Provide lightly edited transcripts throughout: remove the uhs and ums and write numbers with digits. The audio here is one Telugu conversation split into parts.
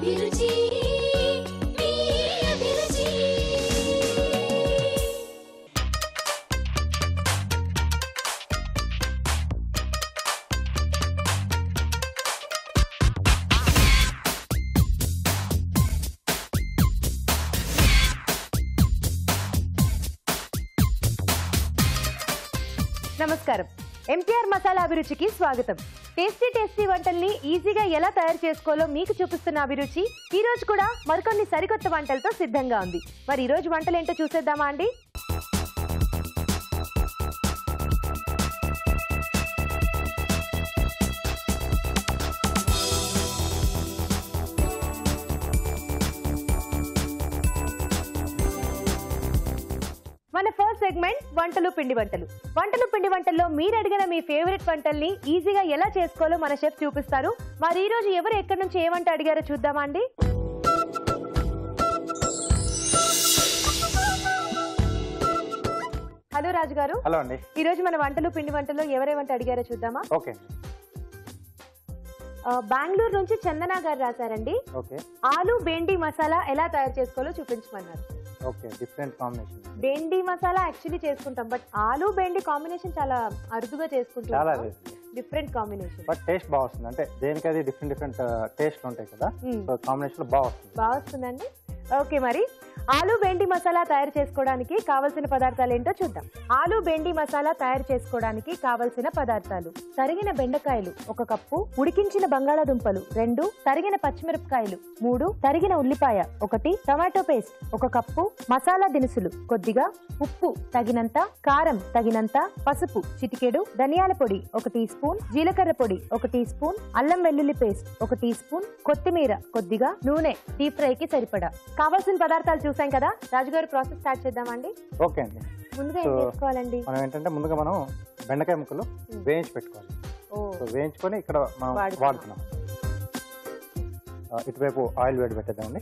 అభిరుచి మీ అభిరుచి నమస్కారం ఎంటీఆర్ మసాలా అభిరుచికి స్వాగతం टेस्टी टेस्टी వంటల్ని ఈజీగా ఎలా తయారు చేసుకోలో మీకు చూపిస్తున్న అభిరుచి ఈ రోజు కూడా మరికొన్ని సరికొత్త వంటలతో సిద్ధంగా ఉంది మరి ఈ రోజు వంటలు ఏంటో చూసేద్దామా అండి మన ఫస్ట్ సెగ్మెంట్ వంటలు పిండి వంటల్లో మీరు అడిగిన మీ ఫేవరెట్ వంటల్ని ఈజీగా ఎలా చేసుకోవాలో మన షెఫ్ చూపిస్తారు మరి ఈ రోజు ఎవరు ఎక్కడి నుంచి ఏ వంట అడిగారో చూద్దామండి హలో రాజు గారు హలో అండి ఈ రోజు మన వంటలు పిండి వంటల్లో ఎవరే వంట అడిగారో చూద్దామా ఓకే బెంగళూరు నుంచి చందనా గారు రాశారండి ఓకే ఆలు బెండి మసాలా ఎలా తయారు చేసుకోవాలో చూపించమన్నారు ఓకే డిఫరెంట్ కాంబినేషన్ బెండి మసాలా యాక్చువల్లీ చేసుకుంటాం బట్ ఆలు బెండి కాంబినేషన్ చాలా అరుదుగా చేసుకుంటాం చాలా డిఫరెంట్ కాంబినేషన్ బట్ టేస్ట్ బాగుస్తుంది అంటే దేనికి అది డిఫరెంట్ టేస్ట్ ఉంటాయి కదా సో కాంబినేషన్ బాగుస్తుందండి ఓకే మరి ఆలు బెండి మసాలా తయారు చేసుకోవడానికి కావాల్సిన పదార్థాలు ఏంటో చూద్దాం ఆలు బెండి మసాలా తయారు చేసుకోవడానికి కావాల్సిన పదార్థాలు తరిగిన బెండకాయలు 1 కప్పు ఉడికించిన బంగాళాదుంపలు 2 తరిగిన పచ్చిమిరపకాయలు 3 తరిగిన ఉల్లిపాయ 1 టొమాటో పేస్ట్ 1 కప్పు మసాలా దినుసులు కొద్దిగా ఉప్పు తగినంత కారం తగినంత పసుపు చిటికెడు ధనియాల పొడి 1 టీ స్పూన్ జీలకర్ర పొడి 1 టీ స్పూన్ అల్లం వెల్లుల్లి పేస్ట్ 1 టీ స్పూన్ కొత్తిమీర కొద్దిగా నూనె డీప్ ఫ్రైకి సరిపడా కావాల్సిన పదార్థాలు చూసాం కదా రాజుగారు ప్రాసెస్ స్టార్ట్ చేద్దామండి ఓకే అండి ముందుగా ఏం చేసుకోవాలండి మనం ఏంటంటే ముందుగా మనం బెండకాయ ముక్కలు వేయించి పెట్టుకోవాలి సో వేయించుకొని ఇక్కడ మనం వాడుతున్నాం ఇటువైపు ఆయిల్ వేడి పెట్టేద్దామండి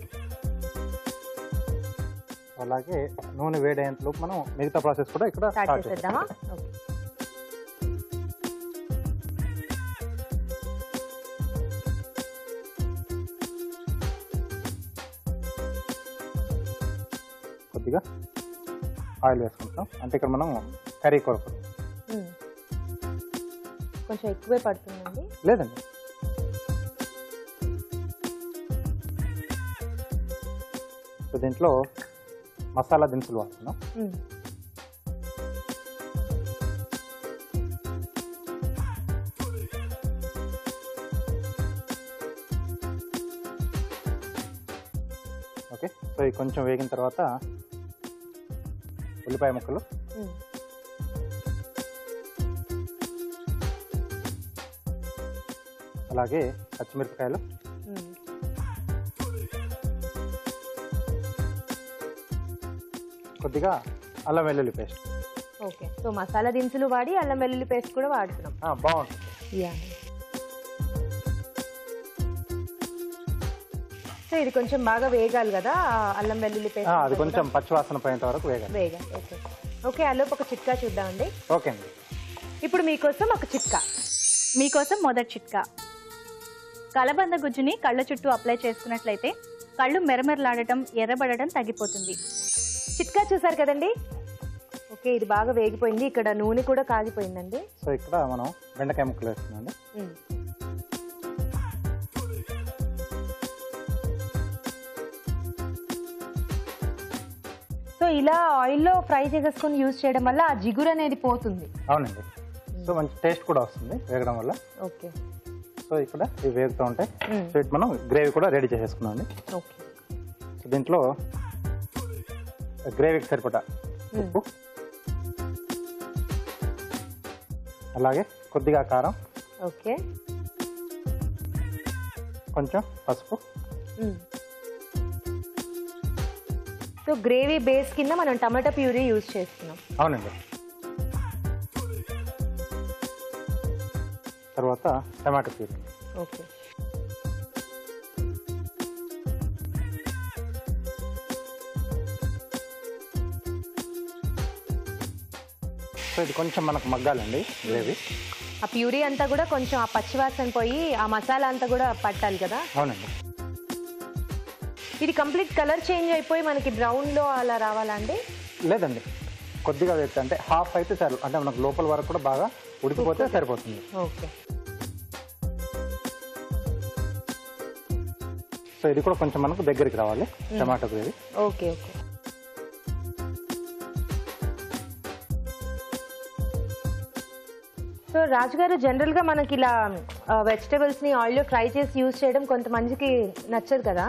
అలాగే నూనె వేడి అయ్యేంతలోపు మనం మిగతా ప్రాసెస్ కూడా ఇక్కడ స్టార్ట్ చేద్దామా ఓకే కొద్దిగా ఆయిల్ వేసుకుంటాం అంటే ఇక్కడ మనం కర్రీ కొరకు కొంచెం ఎక్కువే పడుతుందండి లేదండి దీంట్లో మసాలా దినుసులు వాడుతున్నాం ఓకే సో ఇది కొంచెం వేగిన తర్వాత ఉల్లిపాయ ముక్కలు అలాగే పచ్చిమిరపకాయలు కొద్దిగా అల్లం వెల్లుల్లి పేస్ట్ ఓకే సో మసాలా దినుసులు వాడి అల్లం వెల్లుల్లి పేస్ట్ కూడా వాడుతున్నాం బాగుంటుంది సో ఇది కొంచెం బాగా వేగాలి కదా అల్లం వెల్లుల్లి పేస్ట్ అది కొంచెం పచ్చివాసన పోయేంత వరకు వేగాలి ఓకే ఓకే ఆలోపు ఒక చిట్కా చూద్దామండి ఓకే అండి ఇప్పుడు మీకోసం ఒక చిట్కా మీకోసం మొదటి చిట్కా కలబంద గుజ్జుని కళ్ళ చుట్టూ అప్లై చేసుకున్నట్లయితే కళ్ళు మెరమెరలాడటం ఎర్రబడటం తగ్గిపోతుంది చిట్కా చూసారు కదండి ఓకే ఇది బాగా వేగిపోయింది ఇక్కడ నూనె కూడా కాగిపోయిందండి సో ఇక్కడ మనం బెండకాయ ముక్కలు వేస్తున్నామండి సో ఇలా ఆయిల్లో ఫ్రై చేసేసుకొని యూజ్ చేయడం వల్ల ఆ జిగురు అనేది పోతుంది అవునండి సో మంచి టేస్ట్ కూడా వస్తుంది వేగడం వల్ల ఓకే సో ఇక్కడ ఇవి వేగుతూ ఉంటాయి సో ఇటు మనం గ్రేవీ కూడా రెడీ చేసేసుకున్నాం అండి ఓకే సో దీంట్లో గ్రేవీకి సరిపడా ఉప్పు అలాగే కొద్దిగా కారం ఓకే కొంచెం పసుపు సో గ్రేవీ బేస్ కింద మనం టమాటా ప్యూరీ యూజ్ చేస్తున్నాం అవునండి తర్వాత టమాటా ప్యూరీ ఓకే సో ఇది కొంచెం మనకు మగ్గాలండి గ్రేవీ ఆ ప్యూరీ అంతా కూడా కొంచెం ఆ పచ్చివాసన పోయి ఆ మసాలా అంతా కూడా పట్టాలి కదా అవునండి ఇది కంప్లీట్ కలర్ చేంజ్ అయిపోయి మనకి బ్రౌన్ లో అలా రావాలండి. లేదండి, కొద్దిగా వేస్తే అంటే హాఫ్ అయితే సరే, అంటే మనకు లోపల వరకు కూడా బాగా ఉడికిపోతే సరిపోతుంది. ఓకే, సో ఇది కూడా కొంచెం మనకు దగ్గరికి రావాలి tomato gravy. Okay okay, so రాజుగారు జనరల్గా మనకి ఇలా వెజిటబుల్స్ని ఆయిల్లో ఫ్రై చేసి యూజ్ చేయడం కొంతమందికి నచ్చదు కదా,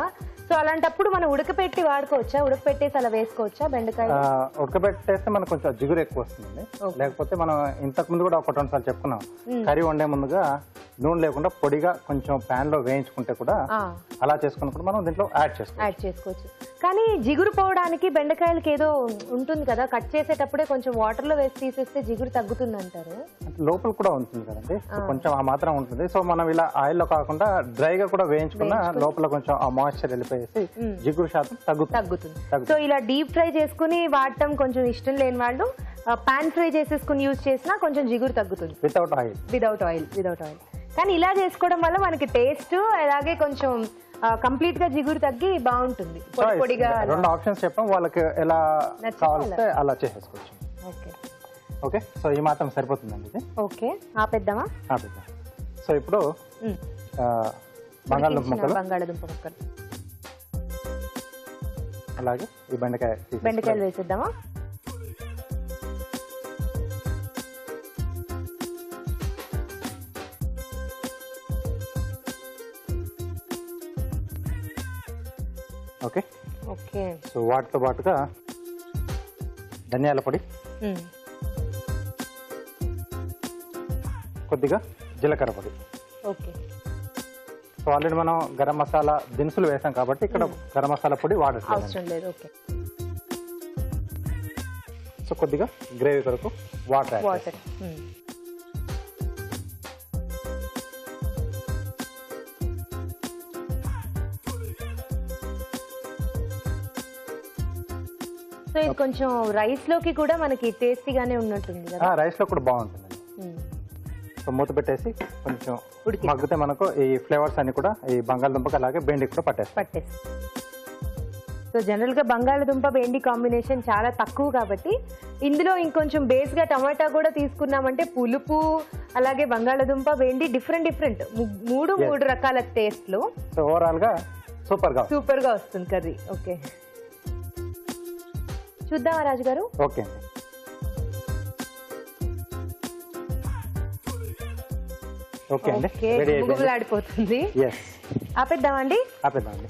సో అలాంటప్పుడు మనం ఉడకపెట్టి వాడుకోవచ్చా? ఉడకపెట్టేసి అలా వేసుకోవచ్చా బెండకాయ? ఉడకపెట్టేస్తే మనకు కొంచెం జిగురు ఎక్కువ వస్తుంది. లేకపోతే మనం ఇంతకు ముందు కూడా ఒక రెండు సార్లు చెప్పుకున్నాం, కర్రీ వండే ముందుగా నూనె లేకుండా పొడిగా కొంచెం ప్యాన్ లో వేయించుకుంటే కూడా అలా చేసుకున్నప్పుడు మనం దీంట్లో యాడ్ చేసుకోవచ్చు. కానీ జిగురు పోవడానికి బెండకాయలకి ఏదో ఉంటుంది కదా, కట్ చేసేటప్పుడే కొంచెం వాటర్ లో వేసి తీసేస్తే జిగురు తగ్గుతుంది అంటారు. లోపల కూడా ఉంటుంది కదండి, కొంచెం ఆ మాత్రం ఉంటుంది. సో మనం ఇలా ఆయిల్ లో కాకుండా డ్రైగా కూడా వేయించుకున్న లోపల కొంచెం ఆ మాయిశ్చర్ వెళ్ళిపోయేసి జిగురు శాతం తగ్గుతుంది. సో ఇలా డీప్ ఫ్రై చేసుకుని వాడటం కొంచెం ఇష్టం లేని వాళ్ళు పాన్ ఫ్రై చేసేసుకుని యూజ్ చేసినా కొంచెం జిగురు తగ్గుతుంది వితౌట్ ఆయిల్. కానీ ఇలా చేసుకోవడం వల్ల మనకి టేస్ట్ అలాగే కొంచెం కంప్లీట్ గా జిగురు తగ్గి బాగుంటుంది. పొడిగా రెండు ఆప్షన్స్ చెప్పాం, వాళ్ళకి ఎలా కావాలంటే అలా చేసేసుకోవచ్చు. ఓకే ఓకే, సో ఈ మాత్రం సరిపోతుందండి. ఓకే, ఆపేద్దామా? ఆపేద్దాం. సో ఇప్పుడు బంగాళదుంప ముక్కలు అలాగే ఈ బెండకాయలు వేసేద్దామా? ఓకే ఓకే, సో వాటితో పాటుగా ధనియాల పొడి, కొద్దిగా జీలకర్ర పొడి. ఓకే, సో ఆల్రెడీ మనం గరం మసాలా దినుసులు వేసాం కాబట్టి ఇక్కడ గరం మసాలా పొడి వాడట్లేదు. సో కొద్దిగా గ్రేవీ కొరకు వాటర్. సో ఇది కొంచెం రైస్ లోకి కూడా మనకి టేస్టీగానే ఉన్నట్టుంది కదా, రైస్ లో కూడా బాగుంటుంది. సో మూత పెట్టేసి కొంచెం మగ్గితే మనకు ఈ ఫ్లేవర్స్ అన్ని కూడా ఈ బంగాళదుంపకి అలాగే బెండికి కూడా పట్టేసి. సో జనరల్ గా బంగాళదుంప బెండి కాంబినేషన్ చాలా తక్కువ కాబట్టి ఇందులో ఇంకొంచెం బేస్ గా టమాటా కూడా తీసుకున్నామంటే పులుపు అలాగే బంగాళదుంప బెండి డిఫరెంట్ మూడు రకాల టేస్ట్ లో సో ఓవరాల్ గా సూపర్ గా వస్తుంది కర్రీ. ఓకే, చూద్దామా రాజు గారు? ఓకే, ఆడిపోతుంది. ఆపేద్దామండి? ఆపేద్దామండి.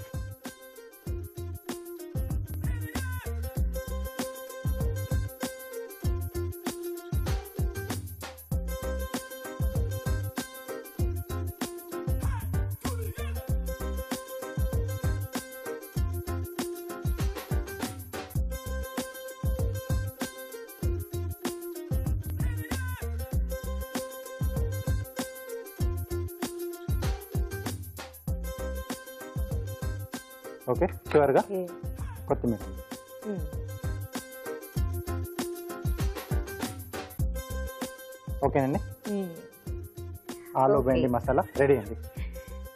ఓకే, చివరిగా కొత్తిమీర. ఓకేనండి, ఆలు బెండి మసాలా రెడీ అయింది.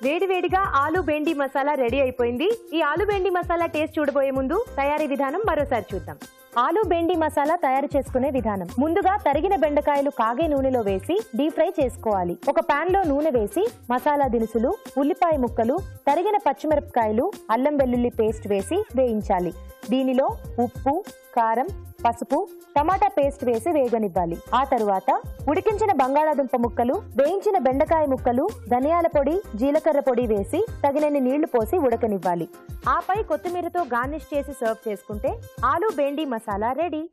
వేడి వేడిగా ఆలు బెండి మసాలా రెడీ అయిపోయింది. ఈ ఆలు బెండి మసాలా టేస్ట్ చూడబోయే ముందు తయారీ విధానం మరోసారి చూద్దాం. ఆలు బెండి మసాలా తయారు చేసుకునే విధానం. ముందుగా తరిగిన బెండకాయలు కాగే నూనెలో వేసి డీప్ ఫ్రై చేసుకోవాలి. ఒక పాన్ లో నూనె వేసి మసాలా దినుసులు, ఉల్లిపాయ ముక్కలు, తరిగిన పచ్చిమిరపకాయలు, అల్లం వెల్లుల్లి పేస్ట్ వేసి వేయించాలి. దీనిలో ఉప్పు, కారం, పసుపు, టమాటా పేస్ట్ వేసి వేగనివ్వాలి. ఆ తరువాత ఉడికించిన బంగాళాదుంప ముక్కలు, వేయించిన బెండకాయ ముక్కలు, ధనియాల పొడి, జీలకర్ర పొడి వేసి తగినన్ని నీళ్లు పోసి ఉడకనివ్వాలి. ఆపై కొత్తిమీరతో గార్నిష్ చేసి సర్వ్ చేసుకుంటే ఆలు బెండి మసాలా రెడీ.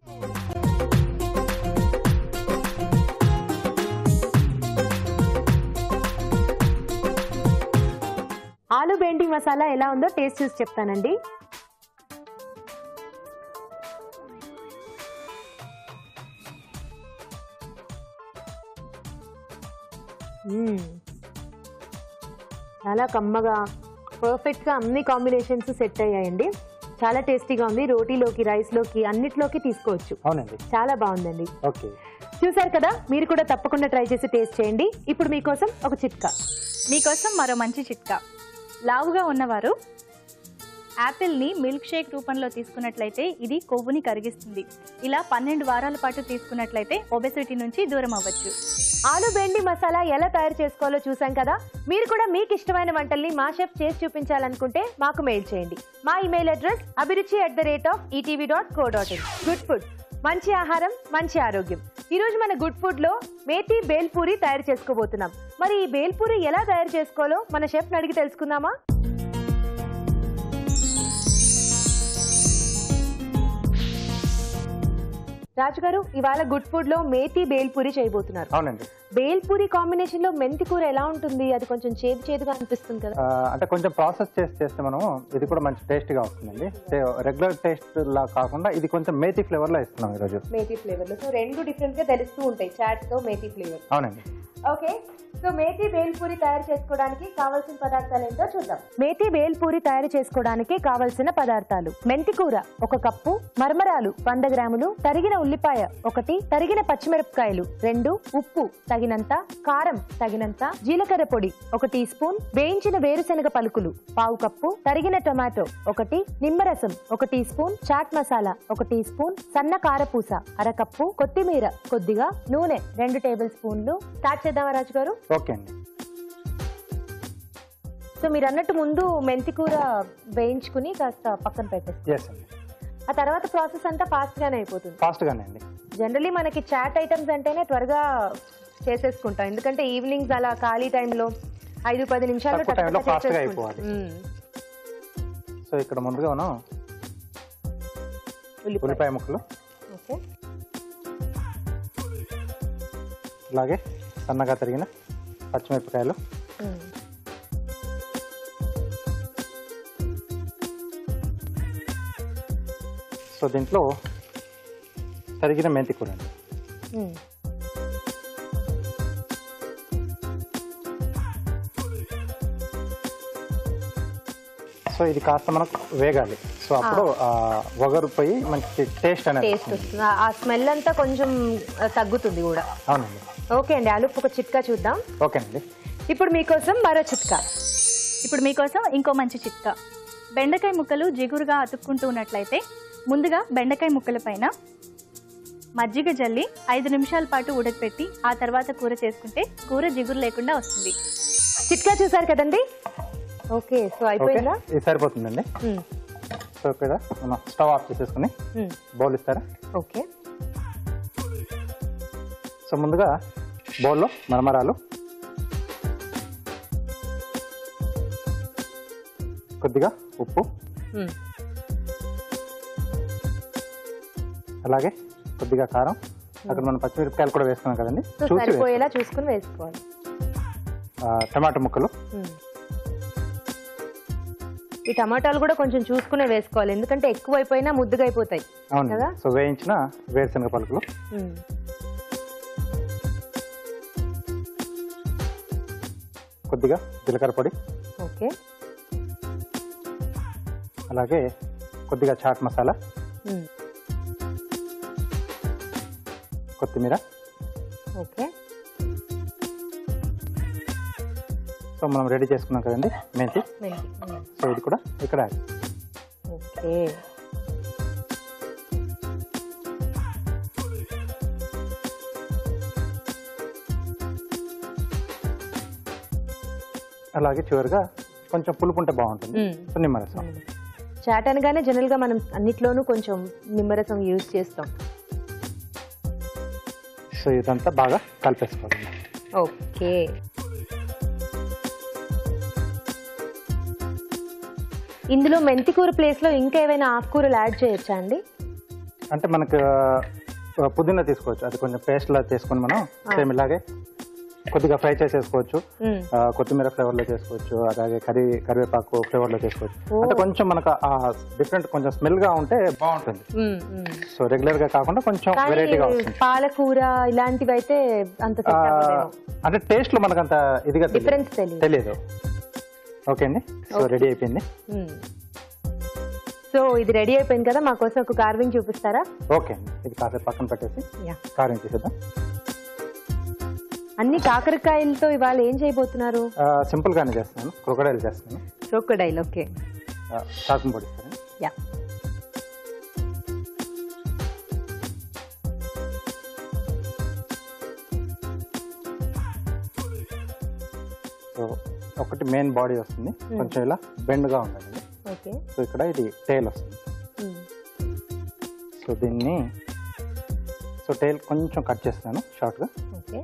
ఆలు బెండి మసాలా ఎలా ఉందో టేస్ట్ చూసి చెప్తానండి. చాలా కమ్మగా పర్ఫెక్ట్గా అన్ని కాంబినేషన్స్ సెట్ అయ్యాయండి. చాలా టేస్టీగా ఉంది. రోటీలోకి, రైస్లోకి, అన్నిట్లోకి తీసుకోవచ్చు. అవునండి, చాలా బాగుందండి. ఓకే, చూసారు కదా, మీరు కూడా తప్పకుండా ట్రై చేసి టేస్ట్ చేయండి. ఇప్పుడు మీకోసం ఒక చిట్కా, మీకోసం మరో మంచి చిట్కా. లావుగా ఉన్నవారు యాపిల్ ని మిల్క్ షేక్ రూపంలో తీసుకున్నట్లయితే ఇది కొవ్వుని కరిగిస్తుంది. ఇలా 12 వారాల పాటు తీసుకున్నట్లయితే ఒబెసిటీ నుంచి దూరం అవ్వచ్చు. ఆలు బెండి మసాలా ఎలా తయారు చేసుకోవాలో చూసాం కదా. మీరు కూడా మీకు ఇష్టమైన వంటల్ని మా షెఫ్ చేసి చూపించాలనుకుంటే మాకు మెయిల్ చేయండి. మా email address abhiruchi@etv.co.in. Good food, మంచి ఆహారం, మంచి ఆరోగ్యం. ఈ రోజు మన గుడ్ ఫుడ్ లో మేతి బేల్పూరి తయారు చేసుకోబోతున్నాం. మరి ఈ బేల్పూరి ఎలా తయారు చేసుకోవాలో మన షెఫ్ ని అడిగి తెలుసుకుందామా? రాజుగారు, ఇవాళ గుడ్ ఫుడ్ లో మేతి బేల్పూరి చేయబోతున్నారు. అవునండి. బేల్పూరి కాంబినేషన్ లో మెంతి కూర ఎలా ఉంటుంది? అది కొంచెం చేదు చేదుగా అనిపిస్తుంది కదా, అంటే కొంచెం ప్రాసెస్ చేస్తే మనం ఇది కూడా మంచి టేస్ట్ గా వస్తుందండి. రెగ్యులర్ టేస్ట్ లా కాకుండా ఇది కొంచెం మేతి ఫ్లేవర్ లో ఇస్తున్నాం ఈ రోజు. మేతి ఫ్లేవర్ లో రెండు డిఫరెంట్ గా తెలుస్తూ ఉంటాయి, చాట్ తో మేతి ఫ్లేవర్. అవునండి. ఓకే, సో మేతి బేల్పూరి తయారు చేసుకోవడానికి కావాల్సిన పదార్థాలు ఏంటో చూద్దాం. మేతి బేల్పూరి తయారు చేసుకోవడానికి కావలసిన పదార్థాలు: మెంతి కూర 1 కప్పు, మరమరాలు 100 గ్రాములు, తరిగిన ఉల్లిపాయ 1, తరిగిన పచ్చిమిరపకాయలు 2, ఉప్పు తగినంత, కారం తగినంత, జీలకర్ర పొడి 1 టీ స్పూన్, వేయించిన వేరుశనగ పలుకులు 1/2 కప్పు, తరిగిన టొమాటో 1, నిమ్మరసం 1 teaspoon, chaat masala 1 teaspoon, సన్న కారపూస 1/2 కప్పు, కొత్తిమీర కొద్దిగా, నూనె 2 టేబుల్ స్పూన్లు. స్టార్ట్ చేద్దామా రాజు గారు? ఓకే అండి. సో మీరు అన్నట్టు ముందు మెంతి కూర వేయించుకుని కాస్త పక్కన పెట్టేస్తాం. ఆ తర్వాత ప్రాసెస్ అంతా ఫాస్ట్ గానే అయిపోతుంది. ఫాస్ట్ గానే అండి. జనరల్లీ మనకి చాట్ ఐటమ్స్ అంటేనే త్వరగా చేసేసుకుంటాం, ఎందుకంటే ఈవినింగ్స్ అలా ఖాళీ టైంలో 5-10 నిమిషాల్లో అయిపోవాలి. సో ఇక్కడ ముందుగా మనం ఉల్లిపాయ ముక్కలు, అలాగే సన్నగా తరిగిన పచ్చిమిరపకాయలు, సో దీంట్లో తరిగిన మెంతి కూర అండి. సో ఇది కాస్త మనకు వేగాలి. సో అప్పుడు వగరు పోయి మంచి టేస్ట్ అనేది వస్తుంది, ఆ స్మెల్ అంతా కొంచెం తగ్గుతుంది కూడా. అవునండి. ఓకే అండి. ఆలు ఒక చిట్కా చూద్దాం. ఓకే అండి. ఇప్పుడు మీకోసం మరో చిట్కా. ఇప్పుడు మీకోసం ఇంకో మంచి చిట్కా. బెండకాయ ముక్కలు జిగురుగా అతుక్కుంటూ ఉన్నట్లయితే ముందుగా బెండకాయ ముక్కల పైన మజ్జిగ జల్లి 5 నిమిషాల పాటు ఉడకపెట్టి ఆ తర్వాత కూర చేసుకుంటే కూర జిగురు లేకుండా వస్తుంది. చిట్కా చూసారు కదండి. ఓకే, సో అయిపోయిందా? ఇది సరిపోతుందండి. సో ఇక్కడ మనం స్టవ్ ఆఫ్ చేసేసుకుని బౌల్ ఇస్తారా? ఓకే. సో ముందుగా బౌల్లో మరమరాలు, కొద్దిగా ఉప్పు, అలాగే కొద్దిగా కారం, అక్కడ మనం పచ్చిమిరపకాయలు కూడా వేస్తున్నాం కదండి, చూసి చూసుకుని వేసుకోవాలి. టమాటా ముక్కలు, ఈ టమాటాలు కూడా కొంచెం చూసుకునే వేసుకోవాలి, ఎందుకంటే ఎక్కువ అయిపోయినా ముద్దుగా అయిపోతాయి కదా. సో వేయించిన వేరుశనగ పలుకులు, కొద్దిగా జీలకర్ర పొడి, ఓకే, అలాగే కొద్దిగా చాట్ మసాలా, కొత్తిమీర, ఓకే. సో మనం రెడీ చేసుకున్నాం కదండి మెంతి. సో ఇది కూడా ఇక్కడ ఓకే. అలాగే చివరిగా కొంచెం పులుపుంటే బాగుంటుంది, సో నిమ్మరసం. చాట్ అనగానే జనరల్గా మనం అన్నిట్లోనూ కొంచెం నిమ్మరసం యూజ్ చేస్తాం. సో ఇదంతా బాగా కలిపేసుకోవాలి. ఓకే. ఇందులో మెంతి కూర ప్లేస్లో ఇంకా ఏమైనా ఆకుకూరలు యాడ్ చేయొచ్చా అండి? అంటే మనకు పుదీనా తీసుకోవచ్చు, అది కొంచెం పేస్ట్ లా తీసుకొని మనం సేమ్ ఇలాగే కొద్దిగా ఫ్రై చేసేసుకోవచ్చు, కొత్తిమీర ఫ్లేవర్ లో చేసుకోవచ్చు, అలాగే కరివేపాకు ఫ్లేవర్ లో చేసుకోవచ్చు. అంటే కొంచెం మనకు డిఫరెంట్ కొంచెం స్మెల్ గా ఉంటే బాగుంటుంది. సో రెగ్యులర్ గా కాకుండా కొంచెం వెరైటీగా ఉంటుంది. పాలకూర ఇలాంటివి అయితే అంత అంటే టేస్ట్ లో మనకు అంత ఇదిగా డిఫరెన్స్ తెలియదు. ఓకే అండి. సో రెడీ అయిపోయింది. సో ఇది రెడీ అయిపోయింది కదా, మా కోసం ఒక కార్వింగ్ చూపిస్తారా? ఓకే అండి. ఇది కాసేపు పక్కన పెట్టేసి కార్వింగ్ చేసేద్దాం. అన్ని కాకరకాయలతో ఇవాళ ఏం చేయబోతున్నారు? సింపుల్ గానే చేస్తున్నాను, క్రొకడైల్ చేస్తున్నాను. Crocodile, okay. ಸಾಕು ಮಾಡ್ತಾರೆ ಯಾ సో ఒకటి మెయిన్ బాడీ వస్తుంది కొంచెం ఇలా బెండ్ గా ఉంటుంది ఓకే సో ఇక్కడ ఇది టెయిల్ వస్తుంది సో దీన్ని సో టెయిల్ కొంచెం కట్ చేస్తాను షార్ట్ గా ఓకే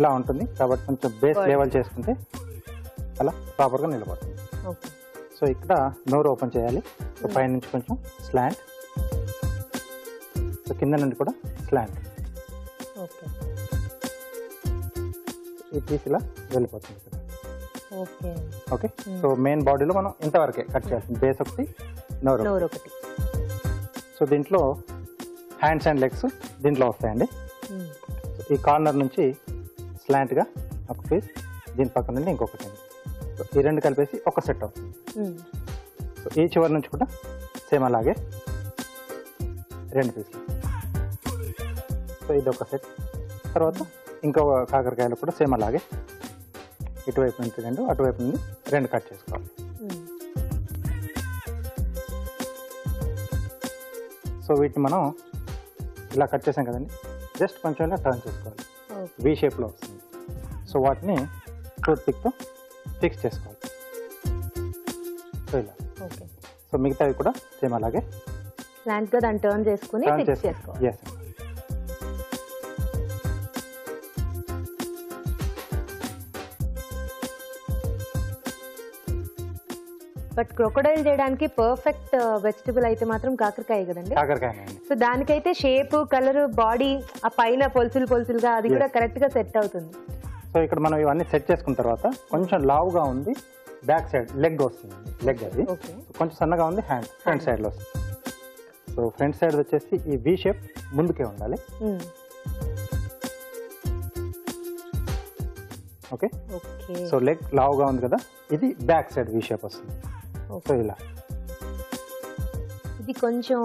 ఇలా ఉంటుంది కాబట్టి కొంచెం బేస్ లెవెల్ చేసుకుంటే అలా ప్రాపర్ గా నిలబడుతుంది ఓకే సో ఇక్కడ నోరు ఓపెన్ చేయాలి సో పై నుంచి కొంచెం స్లాంట్ సో కింద నుండి కూడా స్లాంట్ ఓకే इपीसला वेल्लिपोतुंदी okay okay so main body लो మనం ఇంతవరకే కట్ చేస్తాం బేస్ ఒకటి నోరు ఒకటి సో దీంట్లో హ్యాండ్స్ అండ్ లెగ్స్ దీంట్లో వస్తాయండి ఈ కార్నర్ నుంచి స్లాంట్ గా ఒక పీస్ దీని పక్కన నుండి ఇంకొకటి సో ఈ రెండు కలిపేసి ఒక సెట్ అవుతుంది సో ఈ చివర నుంచి కూడా సేమ్ అలాగే రెండు పీస్ సో ఇది ఒక సెట్ తర్వాత इंको काकरकायलु सेम अलागे इटुवैपु नुंडि रेंडु अटुवैपु नुंडि रेंडु कट चेसुकोवाली सो वीटिनि मनं इला कट चेसां कदंडि जस्ट कोंचेम इला टर्न चेसुकोवाली वी शेप लो वस्तुंदि सो वाटिनि टूथ पिक तो फिक्स चेसुकोवाली सो इला ओके सो मिगतावि कूडा सेम अलागे स्लांट गा दानि टर्न चेसुकोनि फिक्स चेसुकोवाली यस बट क्रोकोडाइल చేయడానికి పర్ఫెక్ట్ వెజిటబుల్ అయితే మాత్రం కాకరకాయ కదండి కాకరకాయనే సో దానికైతే షేప్ కలర్ బాడీ ఆ పైన పొల్సులుగా అది కూడా కరెక్ట్ గా సెట్ అవుతుంది సో ఇక్కడ మనం ఇవన్నీ సెట్ చేసుకున్న తర్వాత కొంచెం లావుగా ఉంది బ్యాక్ సైడ్ లెగ్ వస్తుంది లెగ్ అది కొంచెం సన్నగా ఉంది హ్యాండ్ ఫ్రంట్ సైడ్ లో సో ఫ్రంట్ సైడ్ వచ్చేసి ఈ వి షేప్ ముందుకే ఉండాలి ఓకే ఓకే సో లెగ్ లావుగా ఉంది కదా ఇది బ్యాక్ సైడ్ వి షేప్ వస్తుంది ఒకవేళ ఇది కొంచెం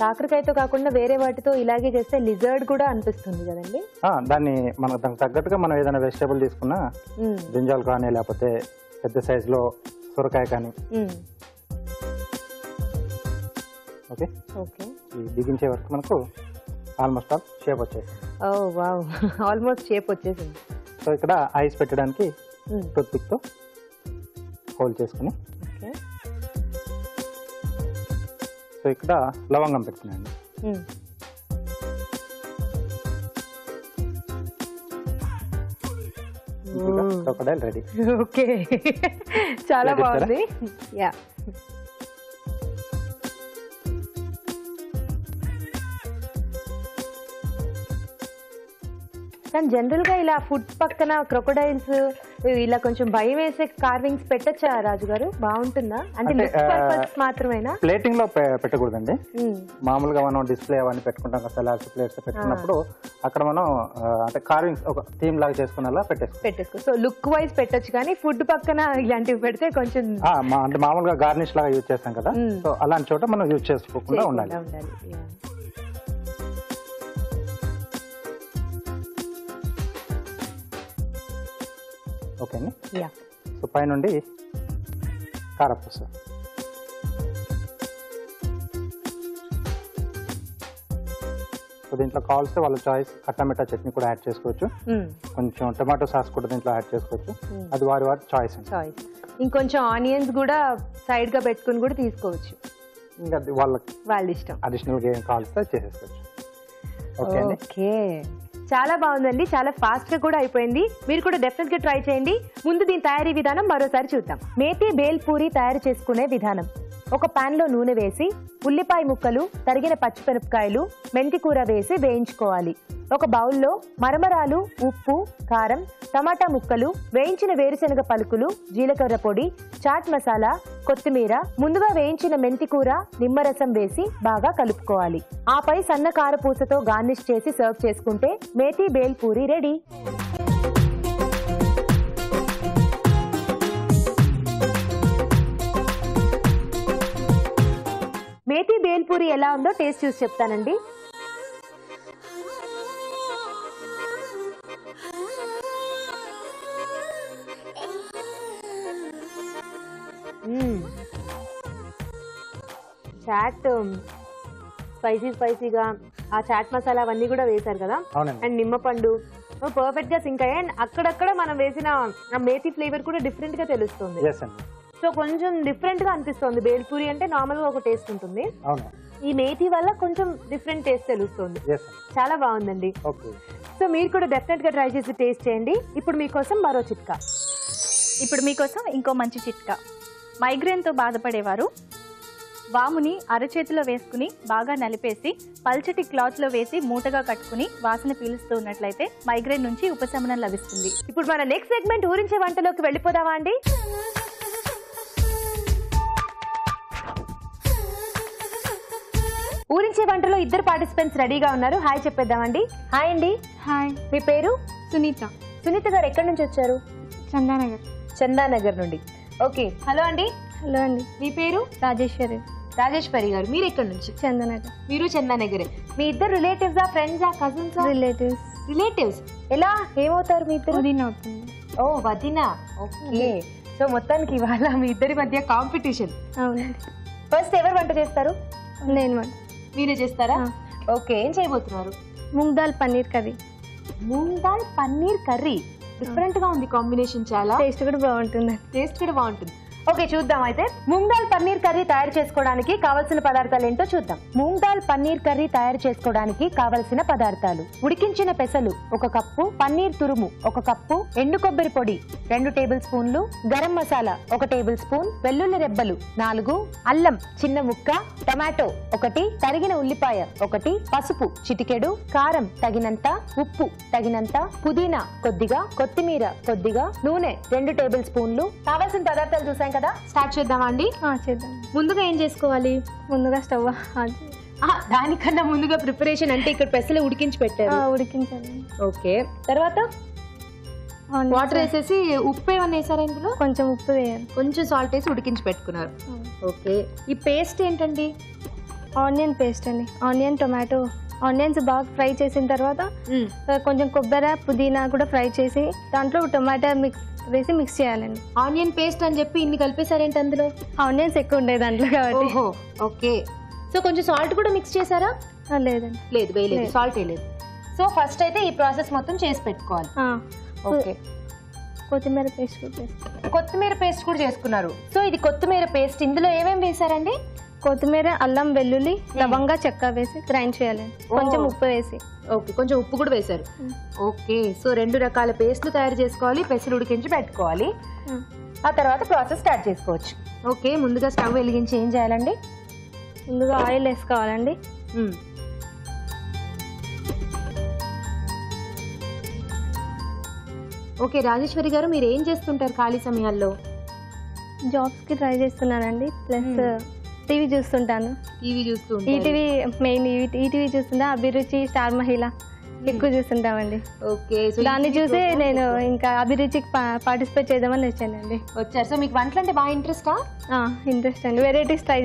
కాకరకాయతో కాకుండా వేరే వాటితో ఇలాగే చేస్తే లిజర్డ్ కూడా అనిపిస్తుంది కదండి ఆ దాన్ని మనం దానికి తగ్గట్టుగా మనం ఏదైనా వెజిటబుల్ తీసుకున్నా గింజలు కానీ లేకపోతే పెద్ద సైజ్ లో సొరకాయ కానీ ఓకే ఓకే ఈ బిగించే వరకు మనకు ఆల్మోస్ట్ ఆల్ షేప్ వచ్చేసింది ఓ వావ్ ఆల్మోస్ట్ షేప్ వచ్చేసింది సో ఇక్కడ ఐస్ పెట్టడానికి టూత్ పిక్ తో హోల్ చేసుకుని సో ఇక్కడ లవంగం పెట్టుకున్నాను క్రోకోడైల్ రెడీ ఓకే చాలా బాగుంది యా కానీ జనరల్ గా ఇలా ఫుడ్ పక్కన క్రోకోడైల్స్ ఇలా కొంచెం భయం వేసే కార్వింగ్స్ పెట్టచ్చా రాజుగారు బాగుంటుందా అంటే లుక్ పర్పస్ మాత్రమేనా ప్లేటింగ్ లో పెట్టకూడదండి మామూలుగా మనం డిస్ప్లే అవన్నీ పెట్టుకుంటాం కదా సలాడ్ ప్లేట్స్ పెట్టుకున్నప్పుడు అక్కడ మనం అంటే కార్వింగ్స్ ఒక థీమ్ లాగా చేసుకునేలా పెట్టేసుకో సో లుక్ వైజ్ పెట్టొచ్చు కానీ ఫుడ్ పక్కన ఇలాంటివి పెడితే కొంచెం అంటే మామూలుగా గార్నిష్ లాగా యూజ్ చేస్తాం కదా సో అలాంటి చోట మనం యూజ్ చేసుకోకుండా ఉండాలి ఓకేనా యా సో పై నుండి కారపూస సో దీంట్లో కావాల్సిన వాళ్ళ చాయిస్ కట్టా మిఠా చట్నీ కూడా యాడ్ చేసుకోవచ్చు కొంచెం టొమాటో సాస్ కూడా దీంట్లో యాడ్ చేసుకోవచ్చు అది వారి చాయిస్ ఇంకొంచెం ఆనియన్స్ కూడా సైడ్ గా పెట్టుకొని కూడా తీసుకోవచ్చు ఇంకా వాళ్ళ ఇష్టం అడిషనల్ గా కావాల్సిన చేసుకోవచ్చు ఓకేనా ఓకే చాలా బాగుందండి చాలా ఫాస్ట్ గా కూడా అయిపోయింది మీరు కూడా డెఫినెట్ గా ట్రై చేయండి ముందు దీని తయారీ విధానం మరోసారి చూద్దాం మేతి బేల్పూరి తయారు చేసుకునే విధానం ఒక పాన్ లో నూనె వేసి ఉల్లిపాయ ముక్కలు తరిగిన పచ్చిమిరపకాయలు మెంతికూర వేసి వేయించుకోవాలి ఒక బౌల్లో మరమరాలు ఉప్పు కారం టమాటా ముక్కలు వేయించిన వేరుశనగ పలుకులు జీలకర్ర పొడి చాట్ మసాలా కొత్తిమీర ముందుగా వేయించిన మెంతికూర నిమ్మరసం వేసి బాగా కలుపుకోవాలి ఆపై సన్న కారపూసతో గార్నిష్ చేసి సర్వ్ చేసుకుంటే మేతి బేల్పూరి రెడీ మేతి బేల్పూరి ఎలా ఉందో టేస్ట్ చూసి చెప్తానండి చాట్ స్పైసీగా ఆ చాట్ మసాలా అవన్నీ కూడా వేశారు కదా అండ్ నిమ్మపండు పర్ఫెక్ట్ గా సింక్ అయ్యాయి అండ్ అక్కడక్కడ మనం వేసిన ఆ మేతి ఫ్లేవర్ కూడా డిఫరెంట్ గా తెలుస్తుంది yes అండి సో కొంచెం డిఫరెంట్ గా అనిపిస్తుంది బేల్పూరి అంటే నార్మల్ గా ఒక టేస్ట్ ఉంటుంది అవును ఈ మేతి వల్ల కొంచెం డిఫరెంట్ టేస్ట్ తెలుస్తుంది yes చాలా బాగుందండి ఓకే సో మీరు కూడా డెఫినెట్ గా ట్రై చేసి టేస్ట్ చేయండి ఇప్పుడు మీ కోసం మరో చిట్కా ఇప్పుడు మీ కోసం ఇంకో మంచి చిట్కా మైగ్రేన్ తో బాధపడేవారు వాముని అరచేతిలో వేసుకుని బాగా నలిపేసి పల్చటి క్లాత్ లో వేసి మూటగా కట్టుకుని వాసన పీలుస్తూ ఉన్నట్లయితే మైగ్రేన్ నుంచి ఉపశమనం లభిస్తుంది ఇప్పుడు మన నెక్స్ట్ సెగ్మెంట్ ఊరించే వంటలోకి వెళ్ళిపోదామా అండి ఊరించే వంటలో ఇద్దరు పార్టిసిపెంట్స్ రెడీగా ఉన్నారు హాయ్ చెప్పేద్దామండి హాయ్ అండి హాయ్ మీ పేరు సునీత సునీత గారు ఎక్కడి నుంచి వచ్చారు చందానగర్ చందానగర్ నుండి ఓకే హలో అండి హలో అండి మీ పేరు రాజేశ్వరి రాజేశ్వరి గారు మీరు ఎక్కడి నుంచి చందానగర్ మీరు చందానగరే మీ ఇద్దరు రిలేటివ్స్ ఆ ఫ్రెండ్స్ ఆ కజిన్స్ రిలేటివ్స్ రిలేటివ్స్ ఎలా ఏమవుతారు మీ ఇద్దరు వదిన అవుతుంది ఓ వదిన ఓకే సో మొత్తానికి ఇవాళ మీ ఇద్దరి మధ్య కాంపిటీషన్ అవునండి ఫస్ట్ ఎవరు వంట చేస్తారు నేను వంట మీరే చేస్తారా ఓకే ఏం చేయబోతున్నారు moong dal paneer curry moong dal paneer curry different గా ఉంది కాంబినేషన్ చాలా టేస్ట్ కూడా బాగుంటుంది టేస్ట్ కూడా బాగుంటుంది ఓకే చూద్దాం అయితే మూంగ్ దాల్ పన్నీర్ కర్రీ తయారు చేసుకోవడానికి కావాల్సిన పదార్థాలు ఏంటో చూద్దాం మూంగ్ దాల్ పన్నీర్ కర్రీ తయారు చేసుకోవడానికి కావాల్సిన పదార్థాలు ఉడికించిన పెసలు 1 కప్పు పన్నీర్ తురుము 1 కప్పు ఎండు కొబ్బరి పొడి 2 టేబుల్ స్పూన్లు గరం మసాలా 1 టేబుల్ స్పూన్ వెల్లుల్లి రెబ్బలు 4 అల్లం చిన్న ముక్క టమాటో 1 తరిగిన ఉల్లిపాయ 1 పసుపు చిటికెడు కారం తగినంత ఉప్పు తగినంత పుదీనా కొద్దిగా కొత్తిమీర కొద్దిగా నూనె 2 టేబుల్ స్పూన్లు కావాల్సిన పదార్థాలు చూసాం కదా స్టార్ట్ చేద్దామండి ఆ చేద్దాం ముందుగా ఏం చేసుకోవాలి ముందుగా స్టవ్ ఆన్ దానికన్నా ముందుగా ప్రిపరేషన్ అంటే ఇక్కడ పెసలు ఉడికించి పెట్టారు ఉడికించాలి ఓకే తర్వాత వాటర్ వేసేసి ఉప్పు ఏమన్నా వేసారా ఇందులో కొంచెం ఉప్పు వేయాలి కొంచెం సాల్ట్ వేసి ఉడికించి పెట్టుకున్నారు ఓకే ఈ పేస్ట్ ఏంటండి ఆనియన్ పేస్ట్ అండి ఆనియన్ టొమాటో ఆనియన్స్ బాగా ఫ్రై చేసిన తర్వాత కొంచెం కొబ్బరి పుదీనా కూడా ఫ్రై చేసి దాంట్లో టొమాటో మిక్స్ వేసి మిక్స్ చేయాలండి ఆనియన్ పేస్ట్ అని చెప్పి ఇన్ని కలిపేసారేంటి అందులో ఆనియన్స్ ఎక్కువ ఉండే దాంట్లో కాబట్టి ఓకే సో కొంచెం సాల్ట్ కూడా మిక్స్ చేశారా లేదండి లేదు వేయలేదు సాల్ట్ వేయలేదు సో ఫస్ట్ అయితే ఈ ప్రాసెస్ మొత్తం చేసి పెట్టుకోవాలి ఓకే కొత్తిమీర పేస్ట్ కూడా చేస్తారు కొత్తిమీర పేస్ట్ కూడా చేసుకున్నారు సో ఇది కొత్తిమీర పేస్ట్ ఇందులో ఏమేమి వేశారండి కొత్తిమీర అల్లం వెల్లుల్లి లవంగా చెక్క వేసి గ్రైండ్ చేయాలండి కొంచెం ఉప్పు వేసి ఓకే కొంచెం ఉప్పు కూడా వేశారు ఓకే సో 2 రకాల పేస్ట్లు తయారు చేసుకోవాలి పెసలు ఉడికించి పెట్టుకోవాలి ఆ తర్వాత ప్రాసెస్ స్టార్ట్ చేసుకోవచ్చు ఓకే ముందుగా స్టవ్ వెలిగించి ఏం చేయాలండి ముందుగా ఆయిల్ వేసుకోవాలండి ఓకే రాజేశ్వరి గారు మీరు ఏం చేస్తుంటారు ఖాళీ సమయాల్లో జాబ్స్కి ట్రై చేస్తున్నానండి ప్లస్ టీవీ చూస్తుంటాను టీవీ చూస్తుంటాను ఈటీవీ మెయిన్ ఈటీవీ చూస్తుంటా అభిరుచి స్టార్ మహిళ ఎక్కువ చూస్తుంటామండి ఓకే సో దాన్ని చూసి నేను ఇంకా అభిరుచికి పార్టిసిపేట్ చేద్దామని వచ్చానండి వచ్చారు సో మీకు వంటలు అంటే బాగా ఇంట్రెస్టా ఇంట్రెస్ట్ అండి వెరైటీస్ ట్రై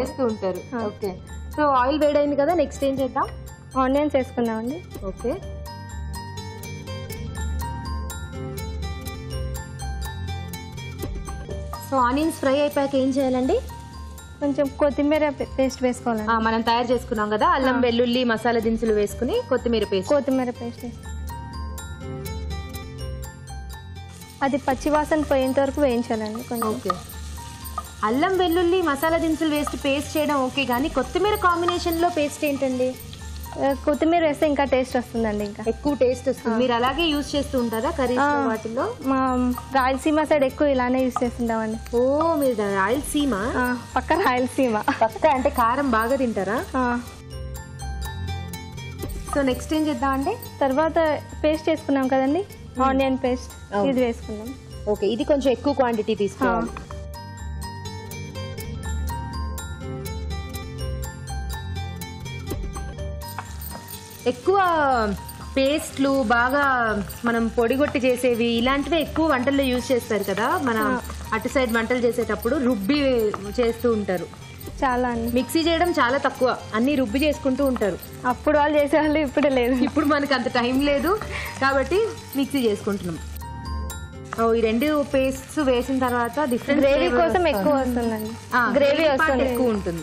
చేస్తుంటారు ఓకే సో ఆయిల్ వేడైంది కదా నెక్స్ట్ ఏం చేద్దాం ఆనియన్స్ వేసుకుందామండి ఓకే సో ఆనియన్స్ ఫ్రై అయిపోయాక ఏం చేయాలండి కొంచెం కొత్తిమీర పేస్ట్ వేసుకోవాలండి మనం తయారు చేసుకున్నాం కదా అల్లం వెల్లుల్లి మసాలా దినుసులు వేసుకుని కొత్తిమీర పేస్ట్ అది పచ్చివాసన పోయేంత వరకు వేయించాలండి ఓకే అల్లం వెల్లుల్లి మసాలా దినుసులు వేసి పేస్ట్ చేయడం ఓకే కానీ కొత్తిమీర కాంబినేషన్లో పేస్ట్ ఏంటండి కొత్తిమీర వేస్తే ఇంకా టేస్ట్ వస్తుందండి ఇంకా ఎక్కువ టేస్ట్ వస్తుంది మీరు అలాగే యూజ్ చేస్తూ ఉంటారా కర్రీ వాటిలో మా రాయలసీమ సైడ్ ఎక్కువ ఇలానే యూజ్ చేస్తుంటామండి ఓ మీరు రాయలసీమ పక్క రాయలసీమ పక్క అంటే కారం బాగా తింటారా సో నెక్స్ట్ ఏం చేద్దామండి తర్వాత పేస్ట్ చేసుకున్నాం కదండి ఆనియన్ పేస్ట్ ఇది వేసుకున్నాం ఓకే ఇది కొంచెం ఎక్కువ క్వాంటిటీ తీసుకోవాలి ఎక్కువ పేస్ట్లు బాగా మనం పొడిగొట్టి చేసేవి ఇలాంటివి ఎక్కువ వంటల్లో యూజ్ చేస్తారు కదా మన అటు సైడ్ వంటలు చేసేటప్పుడు రుబ్బి చేస్తూ ఉంటారు చాలా మిక్సీ చేయడం చాలా తక్కువ అన్ని రుబ్బి చేసుకుంటూ ఉంటారు అప్పుడు వాళ్ళు చేసేవాళ్ళు ఇప్పుడు లేదు ఇప్పుడు మనకు అంత టైం లేదు కాబట్టి మిక్సీ చేసుకుంటున్నాం पेस्ट వేసిన తర్వాత డిఫరెంట్ గ్రేవీ కోసం ఎక్కువ వస్తుందండి గ్రేవీ వస్తుంది ఎక్కువ ఉంటుంది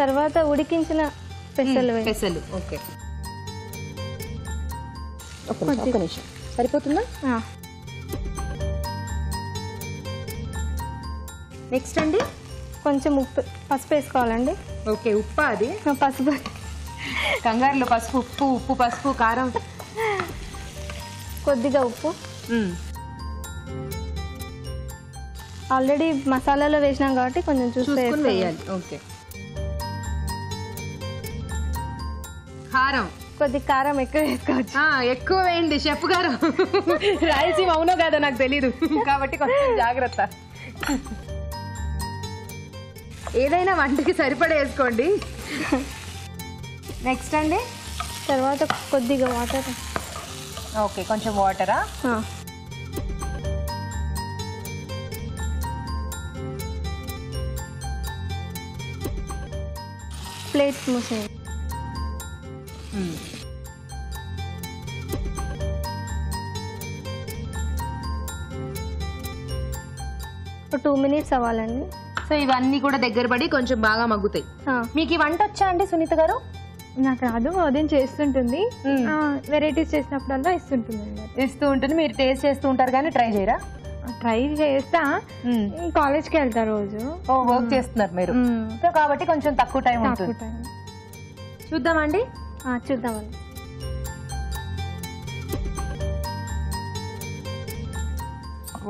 తర్వాత ఉడికించిన పెసలు ఓకే ఒక్క నిమిషం సరిపోతుందా నెక్స్ట్ అండి కొంచెం ఉప్పు పసుపు వేసుకోవాలండి ఓకే ఉప్పు అది పసుపు కంగారులో పసుపు ఉప్పు పసుపు కారం కొద్దిగా ఉప్పు ఆల్రెడీ మసాలాలో వేసాం కాబట్టి కొంచెం చూసుకొని వేయాలి ఓకే కారం కొద్ది కారం ఎక్కువ వేసుకోవచ్చు ఆ ఎక్కువ వేయండి షెఫ్ గారు రైస్ ఏమవునో కాదో నాకు తెలియదు కాబట్టి కొంచెం జాగృత ఏదైనా వంటకి సరిపడా వేసుకోండి నెక్స్ట్ అండి తర్వాత కొద్దిగా వాటర్ ఓకే కొంచెం వాటరా ప్లేట్ మూసేయండి ఒక 2 నిమిషాలు అవ్వాలండి సో ఇవన్నీ కూడా దగ్గర పడి కొంచెం బాగా మగ్గుతాయి మీకు ఈ వంట వచ్చా అండి సునీత గారు నాకు రాదు అదేం చేస్తుంటుంది వెరైటీస్ చేసినప్పుడల్లా ఇస్తుంటుంది మీరు టేస్ట్ చేస్తూ ఉంటారు కానీ ట్రై చేయరా ట్రై చేస్తా కాలేజ్ కి వెళ్తా రోజు ఓ వర్క్ చేస్తున్నారు మీరు సో కాబట్టి కొంచెం తక్కువ టైం ఉంటుంది చూద్దామండి చూద్దామండి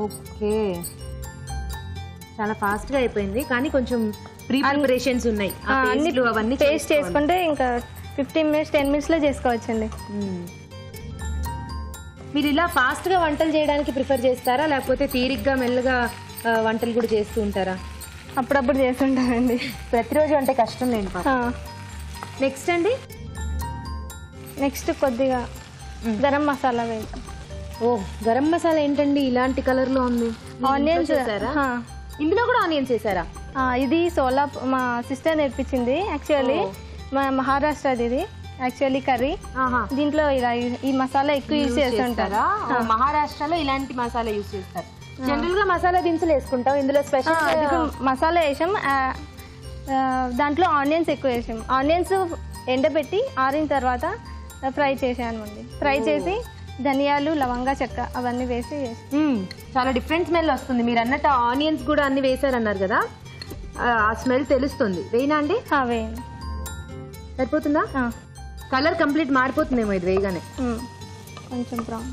ఓకే చాలా ఫాస్ట్ గా అయిపోయింది కానీ కొంచెం ప్రీ ప్రిపరేషన్స్ ఉన్నాయి ఆ పేస్ట్లు అవన్నీ పేస్ట్ చేసుకుంటే ఇంకా 15 నిమిషాలు 10 నిమిషాల్లో చేసుకోవచ్చుండి మీరు ఇలా ఫాస్ట్ గా వంటలు చేయడానికి ప్రిఫర్ చేస్తారా లేకపోతే తీరిగ్గా మెల్లగా వంటలు కూడా చేస్తూ ఉంటారా అప్పుడప్పుడు చేస్తుంటారండి ప్రతిరోజు అంటే కష్టం లేని పాప నెక్స్ట్ అండి నెక్స్ట్ కొద్దిగా గరం మసాలా వేయండి ఓ గరం మసాలా ఏంటండి ఇలాంటి కలర్ లో ఉంది ఆనియన్స్ వేసారా ఇందులో కూడా ఆనియన్స్ వేసారా ఇది సోలా మా సిస్టర్ నేర్పించింది యాక్చువల్లీ మా మహారాష్ట్రది ఇది యాక్చువల్లీ కర్రీ దీంట్లో ఇలా ఈ మసాలా ఎక్కువ యూజ్ చేస్తుంటారా మహారాష్ట్రలో ఇలాంటి మసాలా యూజ్ చేస్తారు జనరల్ గా మసాలా దినుసులు వేసుకుంటాం ఇందులో స్పెషల్ మసాలా వేసాం దాంట్లో ఆనియన్స్ ఎక్కువ వేసాం ఆనియన్స్ ఎండబెట్టి ఆరిన తర్వాత ఫ్రై చేసామండి ఫ్రై చేసి ధనియాలు లవంగా చెక్క అవన్నీ వేసి చాలా డిఫరెంట్ స్మెల్ వస్తుంది మీరు అన్నట్టు ఆనియన్స్ కూడా అన్ని వేసారన్నారు కదా ఆ స్మెల్ తెలుస్తుంది వేయనా అండి వేయండి సరిపోతుందా కలర్ కంప్లీట్ మారిపోతుందేమో ఇది వేయగానే కొంచెం బ్రౌన్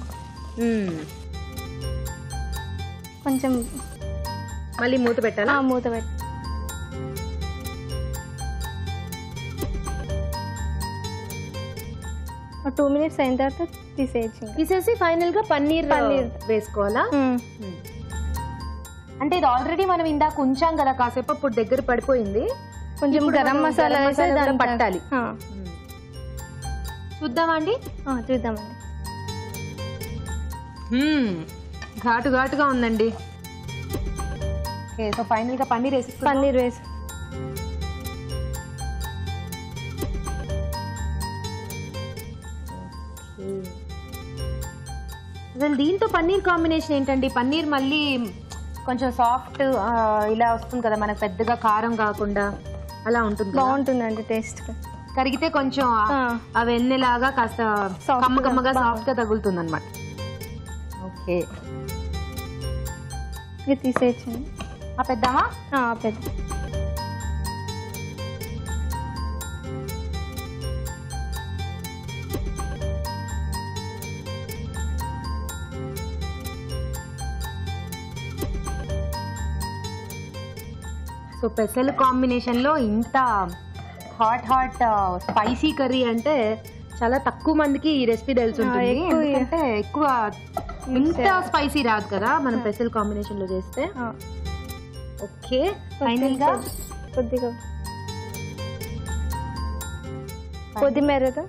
కొంచెం మళ్ళీ మూత పెట్టాలా మూత పెట్టి ఒక 2 నిమిషాలు అయిన తర్వాత తీసేయండి తీసేసి ఫైనల్ గా పన్నీర్ వేసుకోవాలా అంటే ఇది ఆల్రెడీ మనం ఇందాక ఉంచాం కదా కాసేపు అప్పుడు దగ్గర పడిపోయింది కొంచెం గరం మసాలా వేసి దాన్ని పట్టాలి చూద్దామండి చూద్దామండి ఘాటు ఘాటుగా ఉందండి సో ఫైనల్ గా పన్నీర్ వేసి దీంతో పన్నీర్ కాంబినేషన్ ఏంటండి పన్నీర్ మళ్ళీ కొంచెం సాఫ్ట్ ఇలా వస్తుంది కదా మనకు పెద్దగా కారం కాకుండా అలా ఉంటుంది బాగుంటుందండి టేస్ట్ కరిగితే కొంచెం ఆ వెన్నెలాగా కాస్త కమ్మ కమ్మగా సాఫ్ట్ గా తగులుతుంది అనమాట ఓకే ఇది తీసేయండి ఆపేద్దామా ఆపేద్దాం సో పెసలు కాంబినేషన్లో ఇంత హాట్ స్పైసీ కర్రీ అంటే చాలా తక్కువ మందికి ఈ రెసిపీ తెలుసు ఎందుకంటే ఎక్కువ ఇంత స్పైసీ రాదు కదా మనం పెసలు కాంబినేషన్లో చేస్తే ఓకే ఫైనల్గా కొద్దిగా కొద్దిమేరతో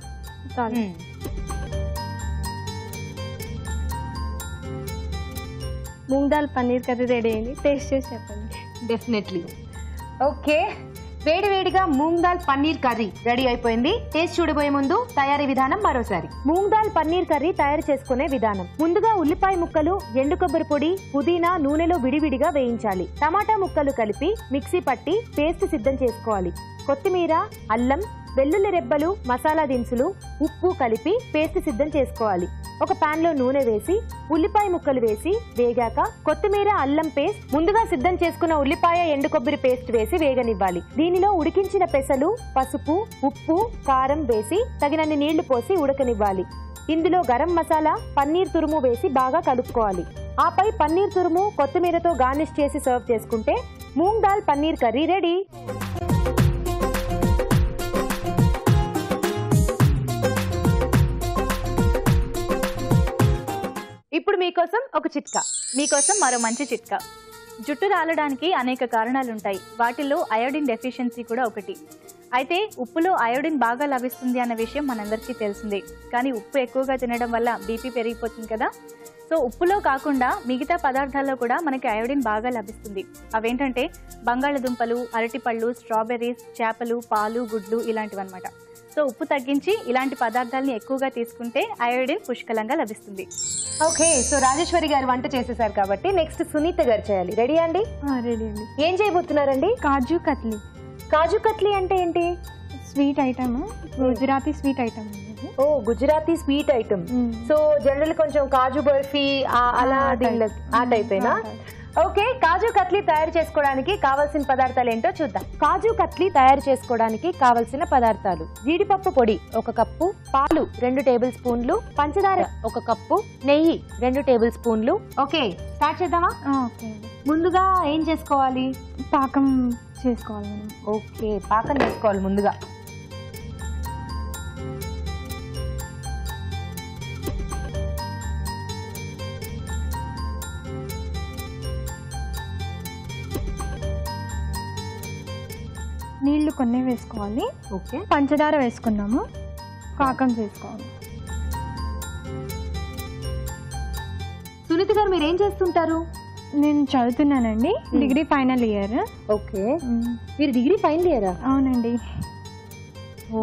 మూంగ్ దాల్ పన్నీర్ కర్రీ రెడీ అయింది టేస్ట్ చేసి చెప్పండి డెఫినెట్లీ ఓకే వేడి వేడిగా మూంగ్ దాల్ పన్నీర్ కర్రీ రెడీ అయిపోయింది. టేస్ట్ చూడబోయే ముందు తయారీ విధానం మరోసారి. మూంగ్ దాల్ పన్నీర్ కర్రీ తయారు చేసుకునే విధానం. ముందుగా ఉల్లిపాయ ముక్కలు, ఎండు కొబ్బరి పొడి, పుదీనా నూనెలో విడివిడిగా వేయించాలి. టమాటా ముక్కలు కలిపి మిక్సీ పట్టి పేస్ట్ సిద్ధం చేసుకోవాలి. కొత్తిమీర, అల్లం, వెల్లుల్లి రెబ్బలు, మసాలా దినుసులు, ఉప్పు కలిపి పేస్ట్ సిద్ధం చేసుకోవాలి. ఒక పాన్ లో నూనె వేసి ఉల్లిపాయ ముక్కలు వేసి వేగాక కొత్తిమీర, అల్లం పేస్ట్, ముందుగా సిద్ధం చేసుకున్న ఉల్లిపాయ, ఎండు కొబ్బరి పేస్ట్ వేసి వేగనివ్వాలి. దీనిలో ఉడికించిన పెసలు, పసుపు, ఉప్పు, కారం వేసి తగినన్ని నీళ్లు పోసి ఉడకనివ్వాలి. ఇందులో గరం మసాలా, పన్నీర్ తురుము వేసి బాగా కలుపుకోవాలి. ఆపై పన్నీర్ తురుము కొత్తిమీరతో గార్నిష్ చేసి సర్వ్ చేసుకుంటే మూంగ్ దాల్ పన్నీర్ కర్రీ రెడీ. ఇప్పుడు మీకోసం ఒక చిట్కా, మీకోసం మరో మంచి చిట్కా. జుట్టు రాలడానికి అనేక కారణాలుంటాయి. వాటిల్లో అయోడిన్ డెఫిషియన్సీ కూడా ఒకటి. అయితే ఉప్పులో అయోడిన్ బాగా లభిస్తుంది అన్న విషయం మనందరికీ తెలిసిందే. కానీ ఉప్పు ఎక్కువగా తినడం వల్ల బీపీ పెరిగిపోతుంది కదా. సో ఉప్పులో కాకుండా మిగతా పదార్థాల్లో కూడా మనకి అయోడిన్ బాగా లభిస్తుంది. అవేంటంటే బంగాళదుంపలు, అరటిపళ్ళు, స్ట్రాబెర్రీస్, చేపలు, పాలు, గుడ్లు ఇలాంటివన్నమాట. సో ఉప్పు తగ్గించి ఇలాంటి పదార్థాలని ఎక్కువగా తీసుకుంటే అయోడిన్ పుష్కలంగా లభిస్తుంది. ఓకే, సో రాజేశ్వరి గారు వంట చేసేసారు కాబట్టి నెక్స్ట్ సునీత గారు చేయాలి. రెడీ అండి? రెడీ అండి. ఏం చేయబోతున్నారండి? కాజు కత్లీ. కాజు కట్లీ అంటే ఏంటి? Sweet item, Gujarati sweet item. ఓ, Gujarati sweet item. So general కొంచెం కాజు బర్ఫీ అలా ఆ టైప్ అయినా. ఓకే, కాజు కట్లీ తయారు చేసుకోవడానికి కావాల్సిన పదార్థాలు ఏంటో చూద్దాం. కాజు కట్లీ తయారు చేసుకోవడానికి కావలసిన పదార్థాలు: జీడిపప్పు పొడి 1 కప్పు, పాలు 2 టేబుల్ స్పూన్లు, పంచదార 1 కప్పు, నెయ్యి 2 టేబుల్ స్పూన్లు. ఓకే, స్టార్ట్ చేద్దామా? ముందుగా ఏం చేసుకోవాలి? పాకం చేసుకోవాలి. ఓకే, పాకం చేసుకోవాలి ముందుగా. నీళ్లు కొన్ని వేసుకోవాలి. ఓకే, పంచదార వేసుకున్నాము. పాకం చేసుకోవాలి. సునీత గారు, మీరు ఏం చేస్తుంటారు? నేను చదువుతున్నానండి, డిగ్రీ ఫైనల్ ఇయర్. ఓకే, మీరు డిగ్రీ ఫైనల్ ఇయరా? అవునండి.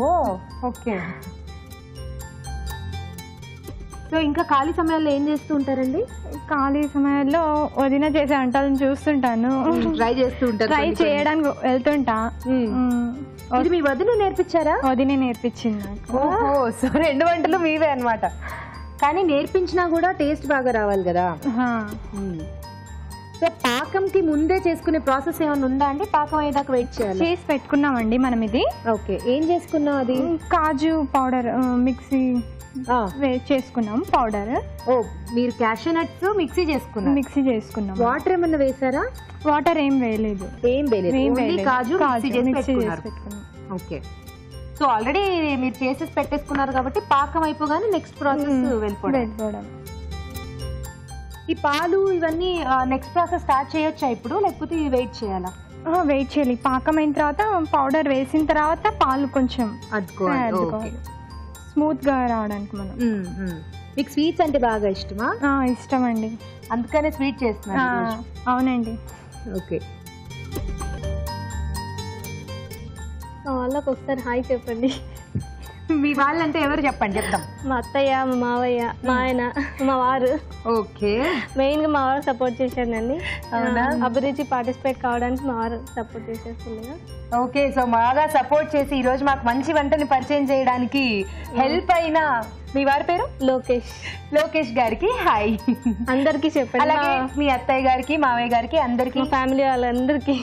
ఓ, ఓకే. సో ఇంకా ఖాళీ సమయాల్లో ఏం చేస్తూ ఉంటారండి? ఖాళీ సమయాల్లో వదిన చేసే వంటలను చూస్తుంటాను, ట్రై చేయడానికి వెళ్తుంటా. ఇది మీ వదిన నేర్పించారా? వదిన నేర్పించింది. ఓహో, సో 2 వంటలు మీవే అన్నమాట. కానీ నేర్పించినా కూడా టేస్ట్ బాగా రావాలి కదా. సో పాకంకి ముందే చేసుకునే ప్రాసెస్ ఏమైనా ఉందా అండి? పాకం అయ్యేదాకా వెయిట్ చేయాలి. చేసి పెట్టుకున్నామండి మనం ఇది. ఓకే, ఏం చేసుకున్నాం? అది కాజు పౌడర్ మిక్సీ చేసుకున్నాం. పౌడర్. ఓ, మీరు క్యాషూ నట్స్ మిక్సీ చేసుకున్నాం. వాటర్ ఏమన్నా వేసారా? వాటర్ ఏం వేయలేదు. కాజు మిక్సీ చేసి పెట్టుకున్నాం. ఓకే, సో ఆల్రెడీ మీరు చేసేసి పెట్టేసుకున్నారు కాబట్టి పాకం అయిపోగానే నెక్స్ట్ ప్రాసెస్ వెళ్ళిపోవడం. ఈ పాలు ఇవన్నీ నెక్స్ట్ ప్రాసెస్ స్టార్ట్ చేయొచ్చా ఇప్పుడు, లేకపోతే వెయిట్ చేయాలా? వెయిట్ చేయాలి. పాకం అయిన తర్వాత పౌడర్ వేసిన తర్వాత పాలు కొంచెం అద్దుకోవాలి స్మూత్ గా రావడానికి. మనం మీకు స్వీట్స్ అంటే బాగా ఇష్టమా? ఇష్టం అండి, అందుకనే స్వీట్ చేస్తున్నా. అవునండి. ఓకే, వాళ్ళకి ఒకసారి హాయ్ చెప్పండి. మీ వాళ్ళంటే ఎవరు చెప్పండి? చెప్తాం. మా అత్తయ్య, మా మావయ్య, మా ఆయన, మా వారు. ఓకే, మెయిన్ గా మా వారు సపోర్ట్ చేశానండి. అభిరుచి పార్టిసిపేట్ కావడానికి మా వారు సపోర్ట్ చేసేస్తున్నారు. ఓకే, సో బాగా సపోర్ట్ చేసి ఈరోజు మాకు మంచి వంటని పరిచయం చేయడానికి హెల్ప్ అయిన మీ వారి పేరు? లోకేష్. లోకేష్ గారికి హాయ్. అందరికీ చెప్పండి. అలాగే మీ అత్తయ్య గారికి, మావయ్య గారికి, అందరికీ, ఫ్యామిలీ వాళ్ళందరికీ,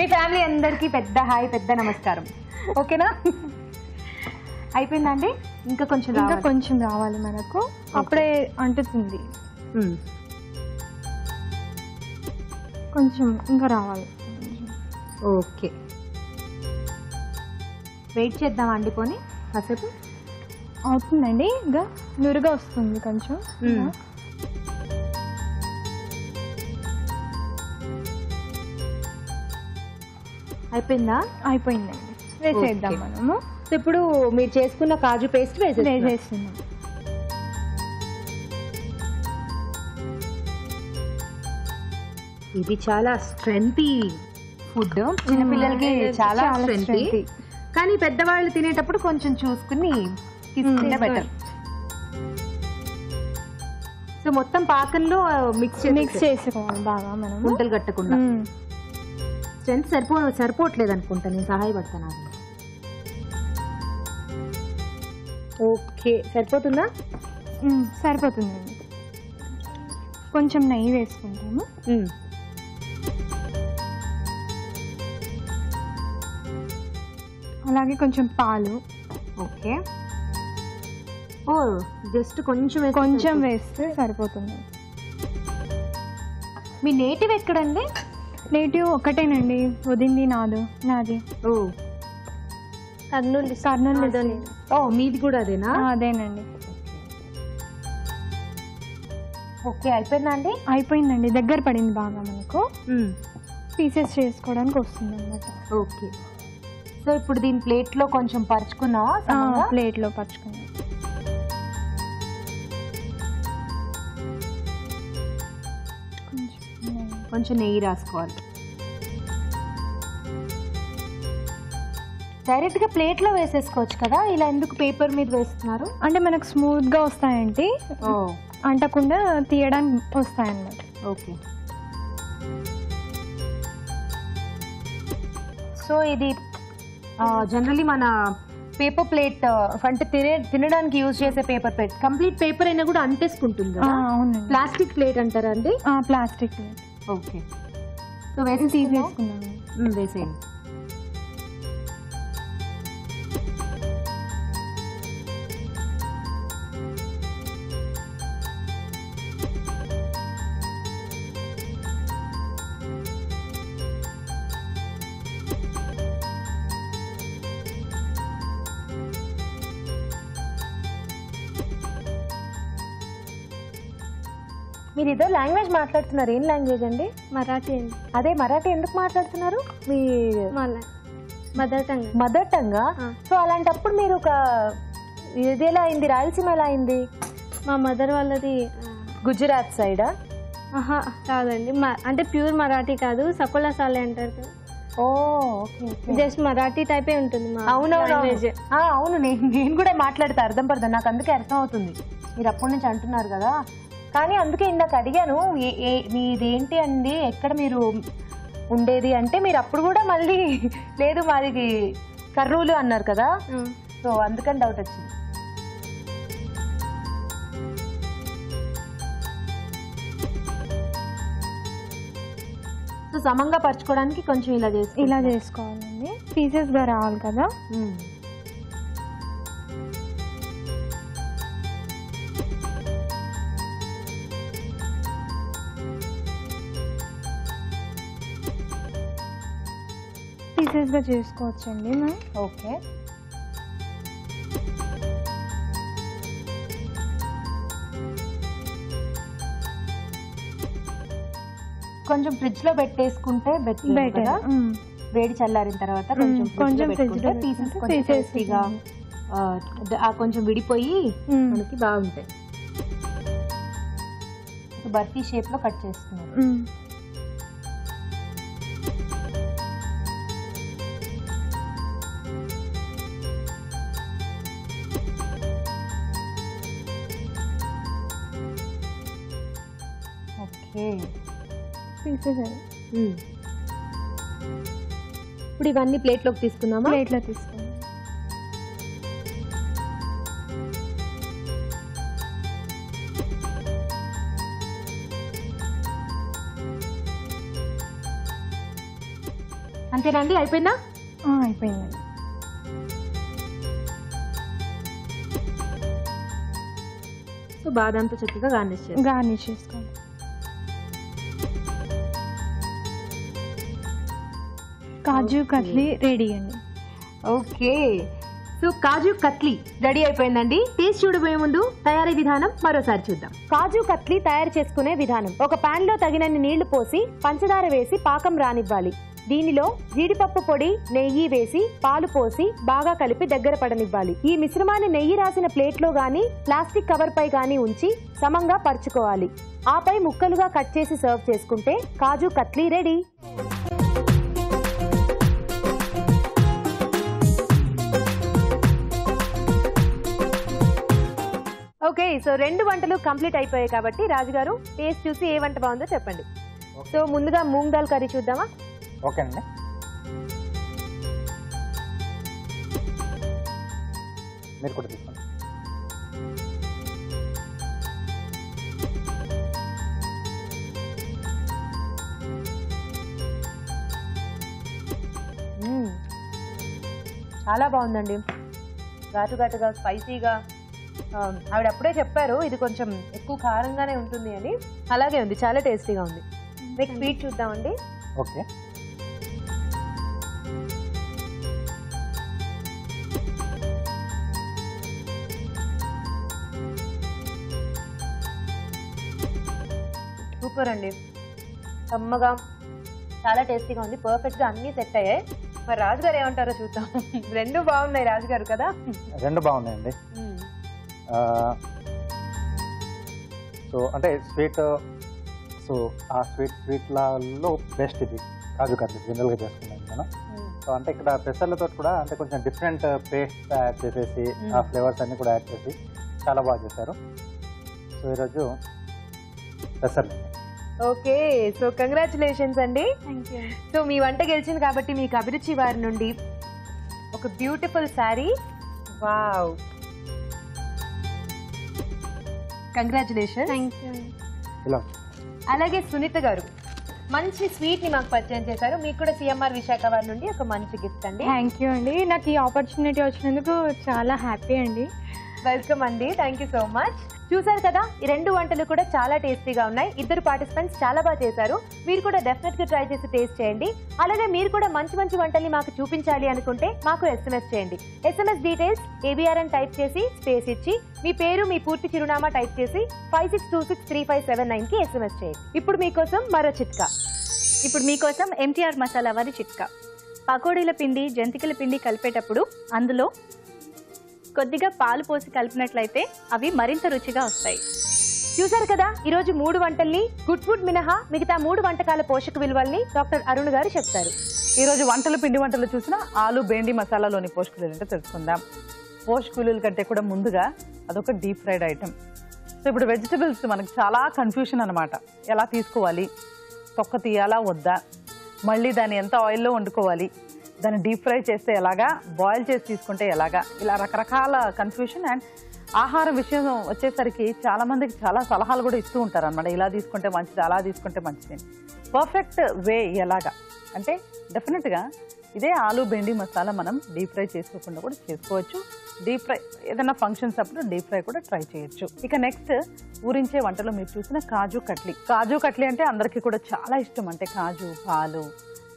మీ ఫ్యామిలీ అందరికీ పెద్ద హాయ్, పెద్ద నమస్కారం. ఓకేనా? అయిపోయిందండి. ఇంకా కొంచెం రావాలి మనకు, అప్పుడే అంటుతుంది. కొంచెం ఇంకా రావాలి. ఓకే, వెయిట్ చేద్దాం అండి. కొని కాసేపు అవుతుందండి, ఇంకా నురుగా వస్తుంది కొంచెం. అయిపోయిందా? అయిపోయిందండి, వేసేద్దాం మనము. ఇప్పుడు మీరు చేసుకున్న కాజు పేస్ట్ వేసేస్తున్నాం. ఇది చాలా స్ట్రెంతీ ఫుడ్ చిన్న పిల్లలకి చాలా స్ట్రెంత్ కానీ పెద్దవాళ్ళు తినేటప్పుడు కొంచెం చూసుకుని తీసుకునే బెటర్. సో మొత్తం పాకంలో మిక్స్ చేసుకోవాలి బాగా మనం ముద్దలు కట్టకుండా. స్ట్రెంత్ సరిపోవట్లేదు అనుకుంటా నేను సహాయపడతాను. ఓకే సరిపోతుందా? సరిపోతుందండి. కొంచెం నెయ్యి వేసుకుంటాము. అలాగే కొంచెం పాలు. ఓకే ఓ జస్ట్ కొంచెం వేస్తే సరిపోతుంది. మీ నేటివ్ ఎక్కడండి? నేటివ్ ఒక్కటేనండి, వదింది నాది. ఓ కర్నూలు. ఓ మీది కూడా అదేనా? అదేనండి. ఓకే అయిపోయిందండి. అయిపోయిందండి, దగ్గర పడింది బాగా మనకు. పీసెస్ చేసుకోవడానికి వస్తుంది అన్నమాట. ఓకే సో ఇప్పుడు దీని ప్లేట్లో కొంచెం పరుచుకున్నా, ప్లేట్లో పరుచుకున్నా. కొంచెం నెయ్యి రాసుకోవాలి. డైరెక్ట్గా ప్లేట్లో వేసేసుకోవచ్చు కదా, ఇలా ఎందుకు పేపర్ మీద వేస్తున్నారు? అంటే మనకు స్మూత్గా వస్తాయండి, అంటకుండా తీయడానికి వస్తాయన్నమాట. ఓకే సో ఇది జనరల్లీ మన పేపర్ ప్లేట్ అంటే తినడానికి యూజ్ చేసే పేపర్ ప్లేట్. కంప్లీట్ పేపర్ అయినా కూడా అంటేసుకుంటుంది. ప్లాస్టిక్ ప్లేట్ అంటారా అండి? Plastic plate. ఓకే సో వేసి తీసుకున్నాను. వేసేయండి. మీరు ఏదో లాంగ్వేజ్ మాట్లాడుతున్నారు, ఏం లాంగ్వేజ్ అండి? మరాఠీ అండి. అదే మరాఠీ ఎందుకు మాట్లాడుతున్నారు? మీ మదర్ టంగ్. మదర్ టంగా? సో అలాంటప్పుడు మీరు ఒక ఇది ఎలా అయింది, రాయలసీమ ఎలా అయింది? మా మదర్ వాళ్ళది గుజరాత్ సైడా? కాదండి, అంటే ప్యూర్ మరాఠీ కాదు, సకోలా సాలే అంటారు కదా. ఓ ఓకే, జస్ట్ మరాఠీ టైపే ఉంటుంది. అవునవును అవును, నేను కూడా మాట్లాడతా అర్థం పడుతుంది నాకు, అందుకే అర్థం అవుతుంది. మీరు అప్పటి నుంచి అంటున్నారు కదా, కానీ అందుకే ఇందాక అడిగాను మీదేంటి అండి ఎక్కడ మీరు ఉండేది అంటే, మీరు అప్పుడు కూడా మళ్ళీ లేదు మాది కర్నూలు అన్నారు కదా, సో అందుకని డౌట్ వచ్చింది. సో సమంగా పరచుకోవడానికి కొంచెం ఇలా చేసుకోవాలండి, పీసెస్గా రావాలి కదా. పీసెస్గా చేసుకోవచ్చండి మనం. ఓకే కొంచెం ఫ్రిడ్జ్లో పెట్టేసుకుంటే బెటర్, వేడి చల్లారిన తర్వాత కొంచెం పీసెస్ కొంచెం టేస్టీగా కొంచెం విడిపోయి మనకి బాగుంటాయి. బర్ఫీ షేప్లో కట్ చేస్తున్నారు. ఇప్పుడు ఇవన్నీ ప్లేట్లోకి తీసుకున్నామా? ప్లేట్లో తీసుకున్నాం. అంతేనండి, అయిపోయిందా? అయిపోయిందండి. సో బాదంతో చక్కగా గార్నిష్ చేసుకోవాలి. కాజు కట్లీ రెడీ అండి. Okay so kaju katli ready అయిపోయిందండి. టేస్ట్ చూడబోయే ముందు తయారీ విధానం మరోసారి చూద్దాం. కాజు కట్లీ తయారు చేసుకునే విధానం: ఒక పాన్ లో తగినన్ని నీళ్లు పోసి పంచదార వేసి పాకం రానివ్వాలి. దీనిలో జీడిపప్పు పొడి, నెయ్యి వేసి పాలు పోసి బాగా కలిపి దగ్గర పడనివ్వాలి. ఈ మిశ్రమాన్ని నెయ్యి రాసిన ప్లేట్లో గాని ప్లాస్టిక్ కవర్ పై గాని ఉంచి సమంగా పరుచుకోవాలి. ఆపై ముక్కలుగా కట్ చేసి సర్వ్ చేసుకుంటే కాజు కట్లీ రెడీ. सो रेंडु వంటలు కంప్లీట్ అయిపోయాయి కాబట్టి రాజు గారు టేస్ట్ చూసి ఏ వంట బాగుందో చెప్పండి. సో ముందుగా మూంగ్ దాల్ కర్రీ చూద్దామా? ఓకే అండి. మీరు కూడా తీసుకోండి. చాలా బాగుందండి. ఘాటు ఘాటుగా స్పైసీగా ఆవిడ అప్పుడే చెప్పారు ఇది కొంచెం ఎక్కువ కారంగానే ఉంటుంది అని, అలాగే ఉంది, చాలా టేస్టీగా ఉంది. నెక్స్ట్ స్వీట్ చూద్దామండి. ఓకే సూపర్ అండి, కమ్మగా చాలా టేస్టీగా ఉంది, పర్ఫెక్ట్గా అన్నీ సెట్ అయ్యాయి. మరి రాజుగారు ఏమంటారో చూద్దాం. రెండు బాగున్నాయి రాజుగారు కదా? రెండు బాగున్నాయండి. సో అంటే స్వీట్, సో ఆ స్వీట్లో బెస్ట్ ఇది కాజు కర్రీ జనరల్గా చేసుకున్నాను నేను. సో అంటే ఇక్కడ పెసర్లతో కూడా అంటే కొంచెం డిఫరెంట్ పేస్ట్ యాడ్ చేసేసి ఆ ఫ్లేవర్స్ అన్నీ కూడా యాడ్ చేసి చాలా బాగా చేశారు. సో ఈరోజు పెసర్లు. ఓకే, సో కంగ్రాచులేషన్స్ అండి. సో మీ వంట గెలిచింది కాబట్టి మీకు అభిరుచి వారి నుండి ఒక బ్యూటిఫుల్ శారీ. Wow, congratulations. అలాగే సునీత గారు మంచి స్వీట్ ని మాకు పరిచయం చేశారు. మీకు కూడా సిఎంఆర్ విశాఖ వారి నుండి ఒక మంచి గిఫ్ట్ అండి. థ్యాంక్ యూ అండి, నాకు ఈ ఆపర్చునిటీ వచ్చినందుకు చాలా హ్యాపీ అండి. వెల్కమ్ అండి, థ్యాంక్ యూ సో మచ్. చూసారు కదా, ఈ రెండు వంటలు కూడా చాలా టేస్టీగా ఉన్నాయి. ఇద్దరు పార్టిసిపెంట్స్ చాలా బాగా చేశారు. మీరు కూడా డెఫినెట్గా ట్రై చేసి టేస్ట్ చేయండి. అలాగే మీరు కూడా మంచి మంచి వంటల్ని మాకు చూపించాలి అనుకుంటే మాకు SMS చేయండి. SMS డీటెయిల్స్ ABR అని టైప్ చేసి స్పేస్ ఇచ్చి మీ పేరు మీ పూర్తి చిరునామా టైప్ చేసి 56263579కి SMS చేయండి. ఇప్పుడు మీకోసం మరో చిట్కా. ఇప్పుడు మీకోసం MTR మసాలా వారి చిట్కా. పకోడీల పిండి జంతికల పిండి కలిపేటప్పుడు అందులో కొద్దిగా పాలు పోసి కలిపినట్లయితే అవి మరింత రుచిగా వస్తాయి. చూసారు కదా, ఈరోజు 3 వంటల్ని, గుడ్ ఫుడ్ మినహా మిగతా 3 వంటకాల పోషక విలువల్ని డాక్టర్ అరుణ్ గారు చెప్తారు. ఈరోజు వంటలు పిండి వంటలు చూసిన ఆలు బేండి మసాలాలోని పోషక విలువలు తెలుసుకుందాం. పోషక విలువల కంటే కూడా ముందుగా అదొక డీప్ ఫ్రైడ్ ఐటమ్. సో ఇప్పుడు వెజిటబుల్స్ మనకు చాలా కన్ఫ్యూషన్ అనమాట. ఎలా తీసుకోవాలి, తొక్క తీయాలా వద్దా, మళ్ళీ దాన్ని ఎంత ఆయిల్లో వండుకోవాలి, దాన్ని డీప్ ఫ్రై చేస్తే ఎలాగా, బాయిల్ చేసి తీసుకుంటే ఎలాగా, ఇలా రకరకాల కన్ఫ్యూషన్. అండ్ ఆహారం విషయం వచ్చేసరికి చాలామందికి చాలా సలహాలు కూడా ఇస్తూ ఉంటారు అనమాట. ఇలా తీసుకుంటే మంచిది, అలా తీసుకుంటే మంచిది. పర్ఫెక్ట్ వే ఎలాగా అంటే డెఫినెట్గా ఇదే ఆలు బెండి మసాలా మనం డీప్ ఫ్రై చేసుకోకుండా కూడా చేసుకోవచ్చు. డీప్ ఫ్రై ఏదైనా ఫంక్షన్స్ అప్పుడు డీప్ ఫ్రై కూడా ట్రై చేయొచ్చు. ఇక నెక్స్ట్ ఊరించే వంటలో మీరు చూసిన కాజు కట్లీ. కాజు కట్లీ అంటే అందరికీ కూడా చాలా ఇష్టం. అంటే కాజు, పాలు,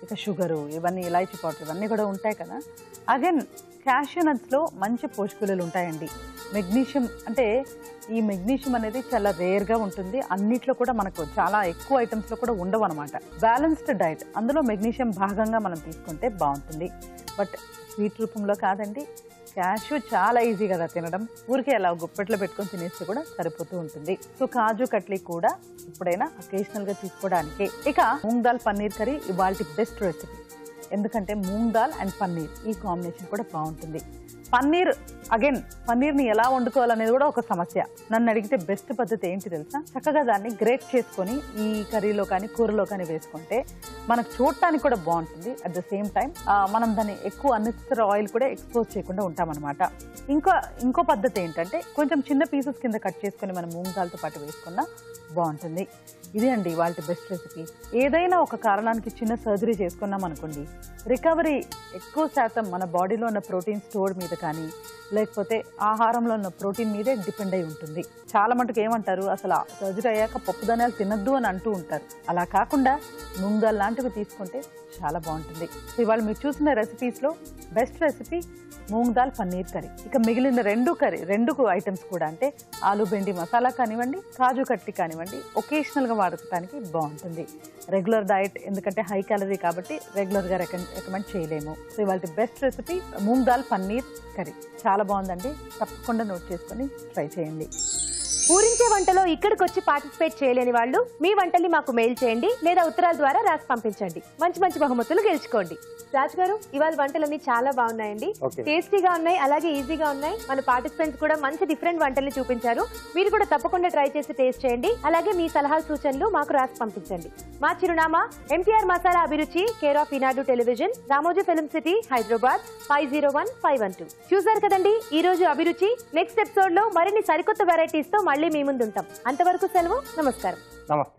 ఇక షుగరు, ఇవన్నీ ఇలాచీ పౌడర్ ఇవన్నీ కూడా ఉంటాయి కదా. అగైన్ క్యాషియూ నట్స్లో మంచి పోషక విలువలు ఉంటాయండి. మెగ్నీషియం అంటే ఈ మెగ్నీషియం అనేది చాలా రేర్గా ఉంటుంది. అన్నిట్లో కూడా మనకు చాలా ఎక్కువ ఐటమ్స్లో కూడా ఉండవు అనమాట. బ్యాలెన్స్డ్ డైట్, అందులో మెగ్నీషియం భాగంగా మనం తీసుకుంటే బాగుంటుంది. బట్ స్వీట్ రూపంలో కాదండి. క్యాషూ చాలా ఈజీ కదా తినడం, ఊరికే అలా గుప్పెట్లో పెట్టుకొని తినేస్తే కూడా సరిపోతూ ఉంటుంది. సో కాజు కట్లీ కూడా ఎప్పుడైనా అకేషనల్గా తీసుకోవడానికే. ఇక మూంగ్ దాల్ పన్నీర్ కర్రీ ఇవాళ బెస్ట్ రెసిపీ. ఎందుకంటే మూంగ్ దాల్ అండ్ పన్నీర్ ఈ కాంబినేషన్ కూడా బాగుంటుంది. పన్నీర్ అగైన్ పన్నీర్ని ఎలా వండుకోవాలనేది కూడా ఒక సమస్య. నన్ను అడిగితే బెస్ట్ పద్ధతి ఏంటి తెలుసా? చక్కగా దాన్ని గ్రేట్ చేసుకొని ఈ కర్రీలో కానీ కూరలో కానీ వేసుకుంటే మనకు చూడటానికి కూడా బాగుంటుంది. అట్ ద సేమ్ టైం మనం దాన్ని ఎక్కువ అన్నెసరీ ఆయిల్ కూడా ఎక్స్పోజ్ చేయకుండా ఉంటామన్నమాట. ఇంకో పద్ధతి ఏంటంటే కొంచెం చిన్న పీసెస్ కింద కట్ చేసుకొని మనం మూంగ్ దాల్తో పాటు వేసుకున్నా బాగుంటుంది. ఇదే అండి వాళ్ళ బెస్ట్ రెసిపీ. ఏదైనా ఒక కారణానికి చిన్న సర్జరీ చేసుకున్నాం అనుకోండి, రికవరీ ఎక్కువ శాతం మన బాడీలో ఉన్న ప్రోటీన్ స్టోర్ మీద కానీ లేకపోతే ఆహారంలో ఉన్న ప్రోటీన్ మీదే డిపెండ్ అయి ఉంటుంది. చాలా మటుకు ఏమంటారు, అసలు సర్జరీ అయ్యాక పప్పు ధాన్యాలు తినద్దు అని అంటూ ఉంటారు. అలా కాకుండా ముందు అలాంటివి తీసుకుంటే చాలా బాగుంటుంది. సో ఇవాళ మీరు చూసిన రెసిపీస్లో best recipe moong dal paneer curry. ఇక మిగిలిన రెండు ఐటమ్స్ కూడా అంటే ఆలు బెండి మసాలా కానివ్వండి, కాజు కట్లీ కానివ్వండి, ఒకేషనల్గా వాడటానికి బాగుంటుంది. రెగ్యులర్ డైట్ ఎందుకంటే హై క్యాలరీ కాబట్టి రెగ్యులర్గా రికమెండ్ చేయలేము. సో ఇవాళ best recipe moong dal paneer curry చాలా బాగుందండి. తప్పకుండా నోట్ చేసుకొని ట్రై చేయండి. పూరించే వంటలో ఇక్కడికొచ్చి పార్టిసిపేట్ చేయలేని వాళ్ళు మీ వంటల్ని మాకు మెయిల్ చేయండి లేదా ఉత్తరాల ద్వారా రాసి పంపించండి మంచి మంచి బహుమతులు గెలుచుకోండి రాజు గారు ఇవాల్ వంటలన్నీ చాలా బాగున్నాయండి టేస్టీగా ఉన్నాయి అలాగే ఈజీగా ఉన్నాయి మన పార్టిసిపెంట్స్ కూడా మంచి డిఫరెంట్ వంటల్ని చూపించారు మీరు కూడా తప్పకుండా ట్రై చేసి టేస్ట్ చేయండి అలాగే మీ సలహాలు సూచనలు మాకు రాసి పంపించండి మా చిరునామా MTR masala Abhiruchi care of Eenadu television Ramoji film city Hyderabad 501512 చూసారు కదండి ఈ రోజు అభిరుచి నెక్స్ట్ ఎపిసోడ్ లో మరిన్ని సరికొత్త వెరైటీస్ తో మళ్ళీ మీ ముందు ఉంటాం అంతవరకు సెలవు నమస్కారం నమస్కారం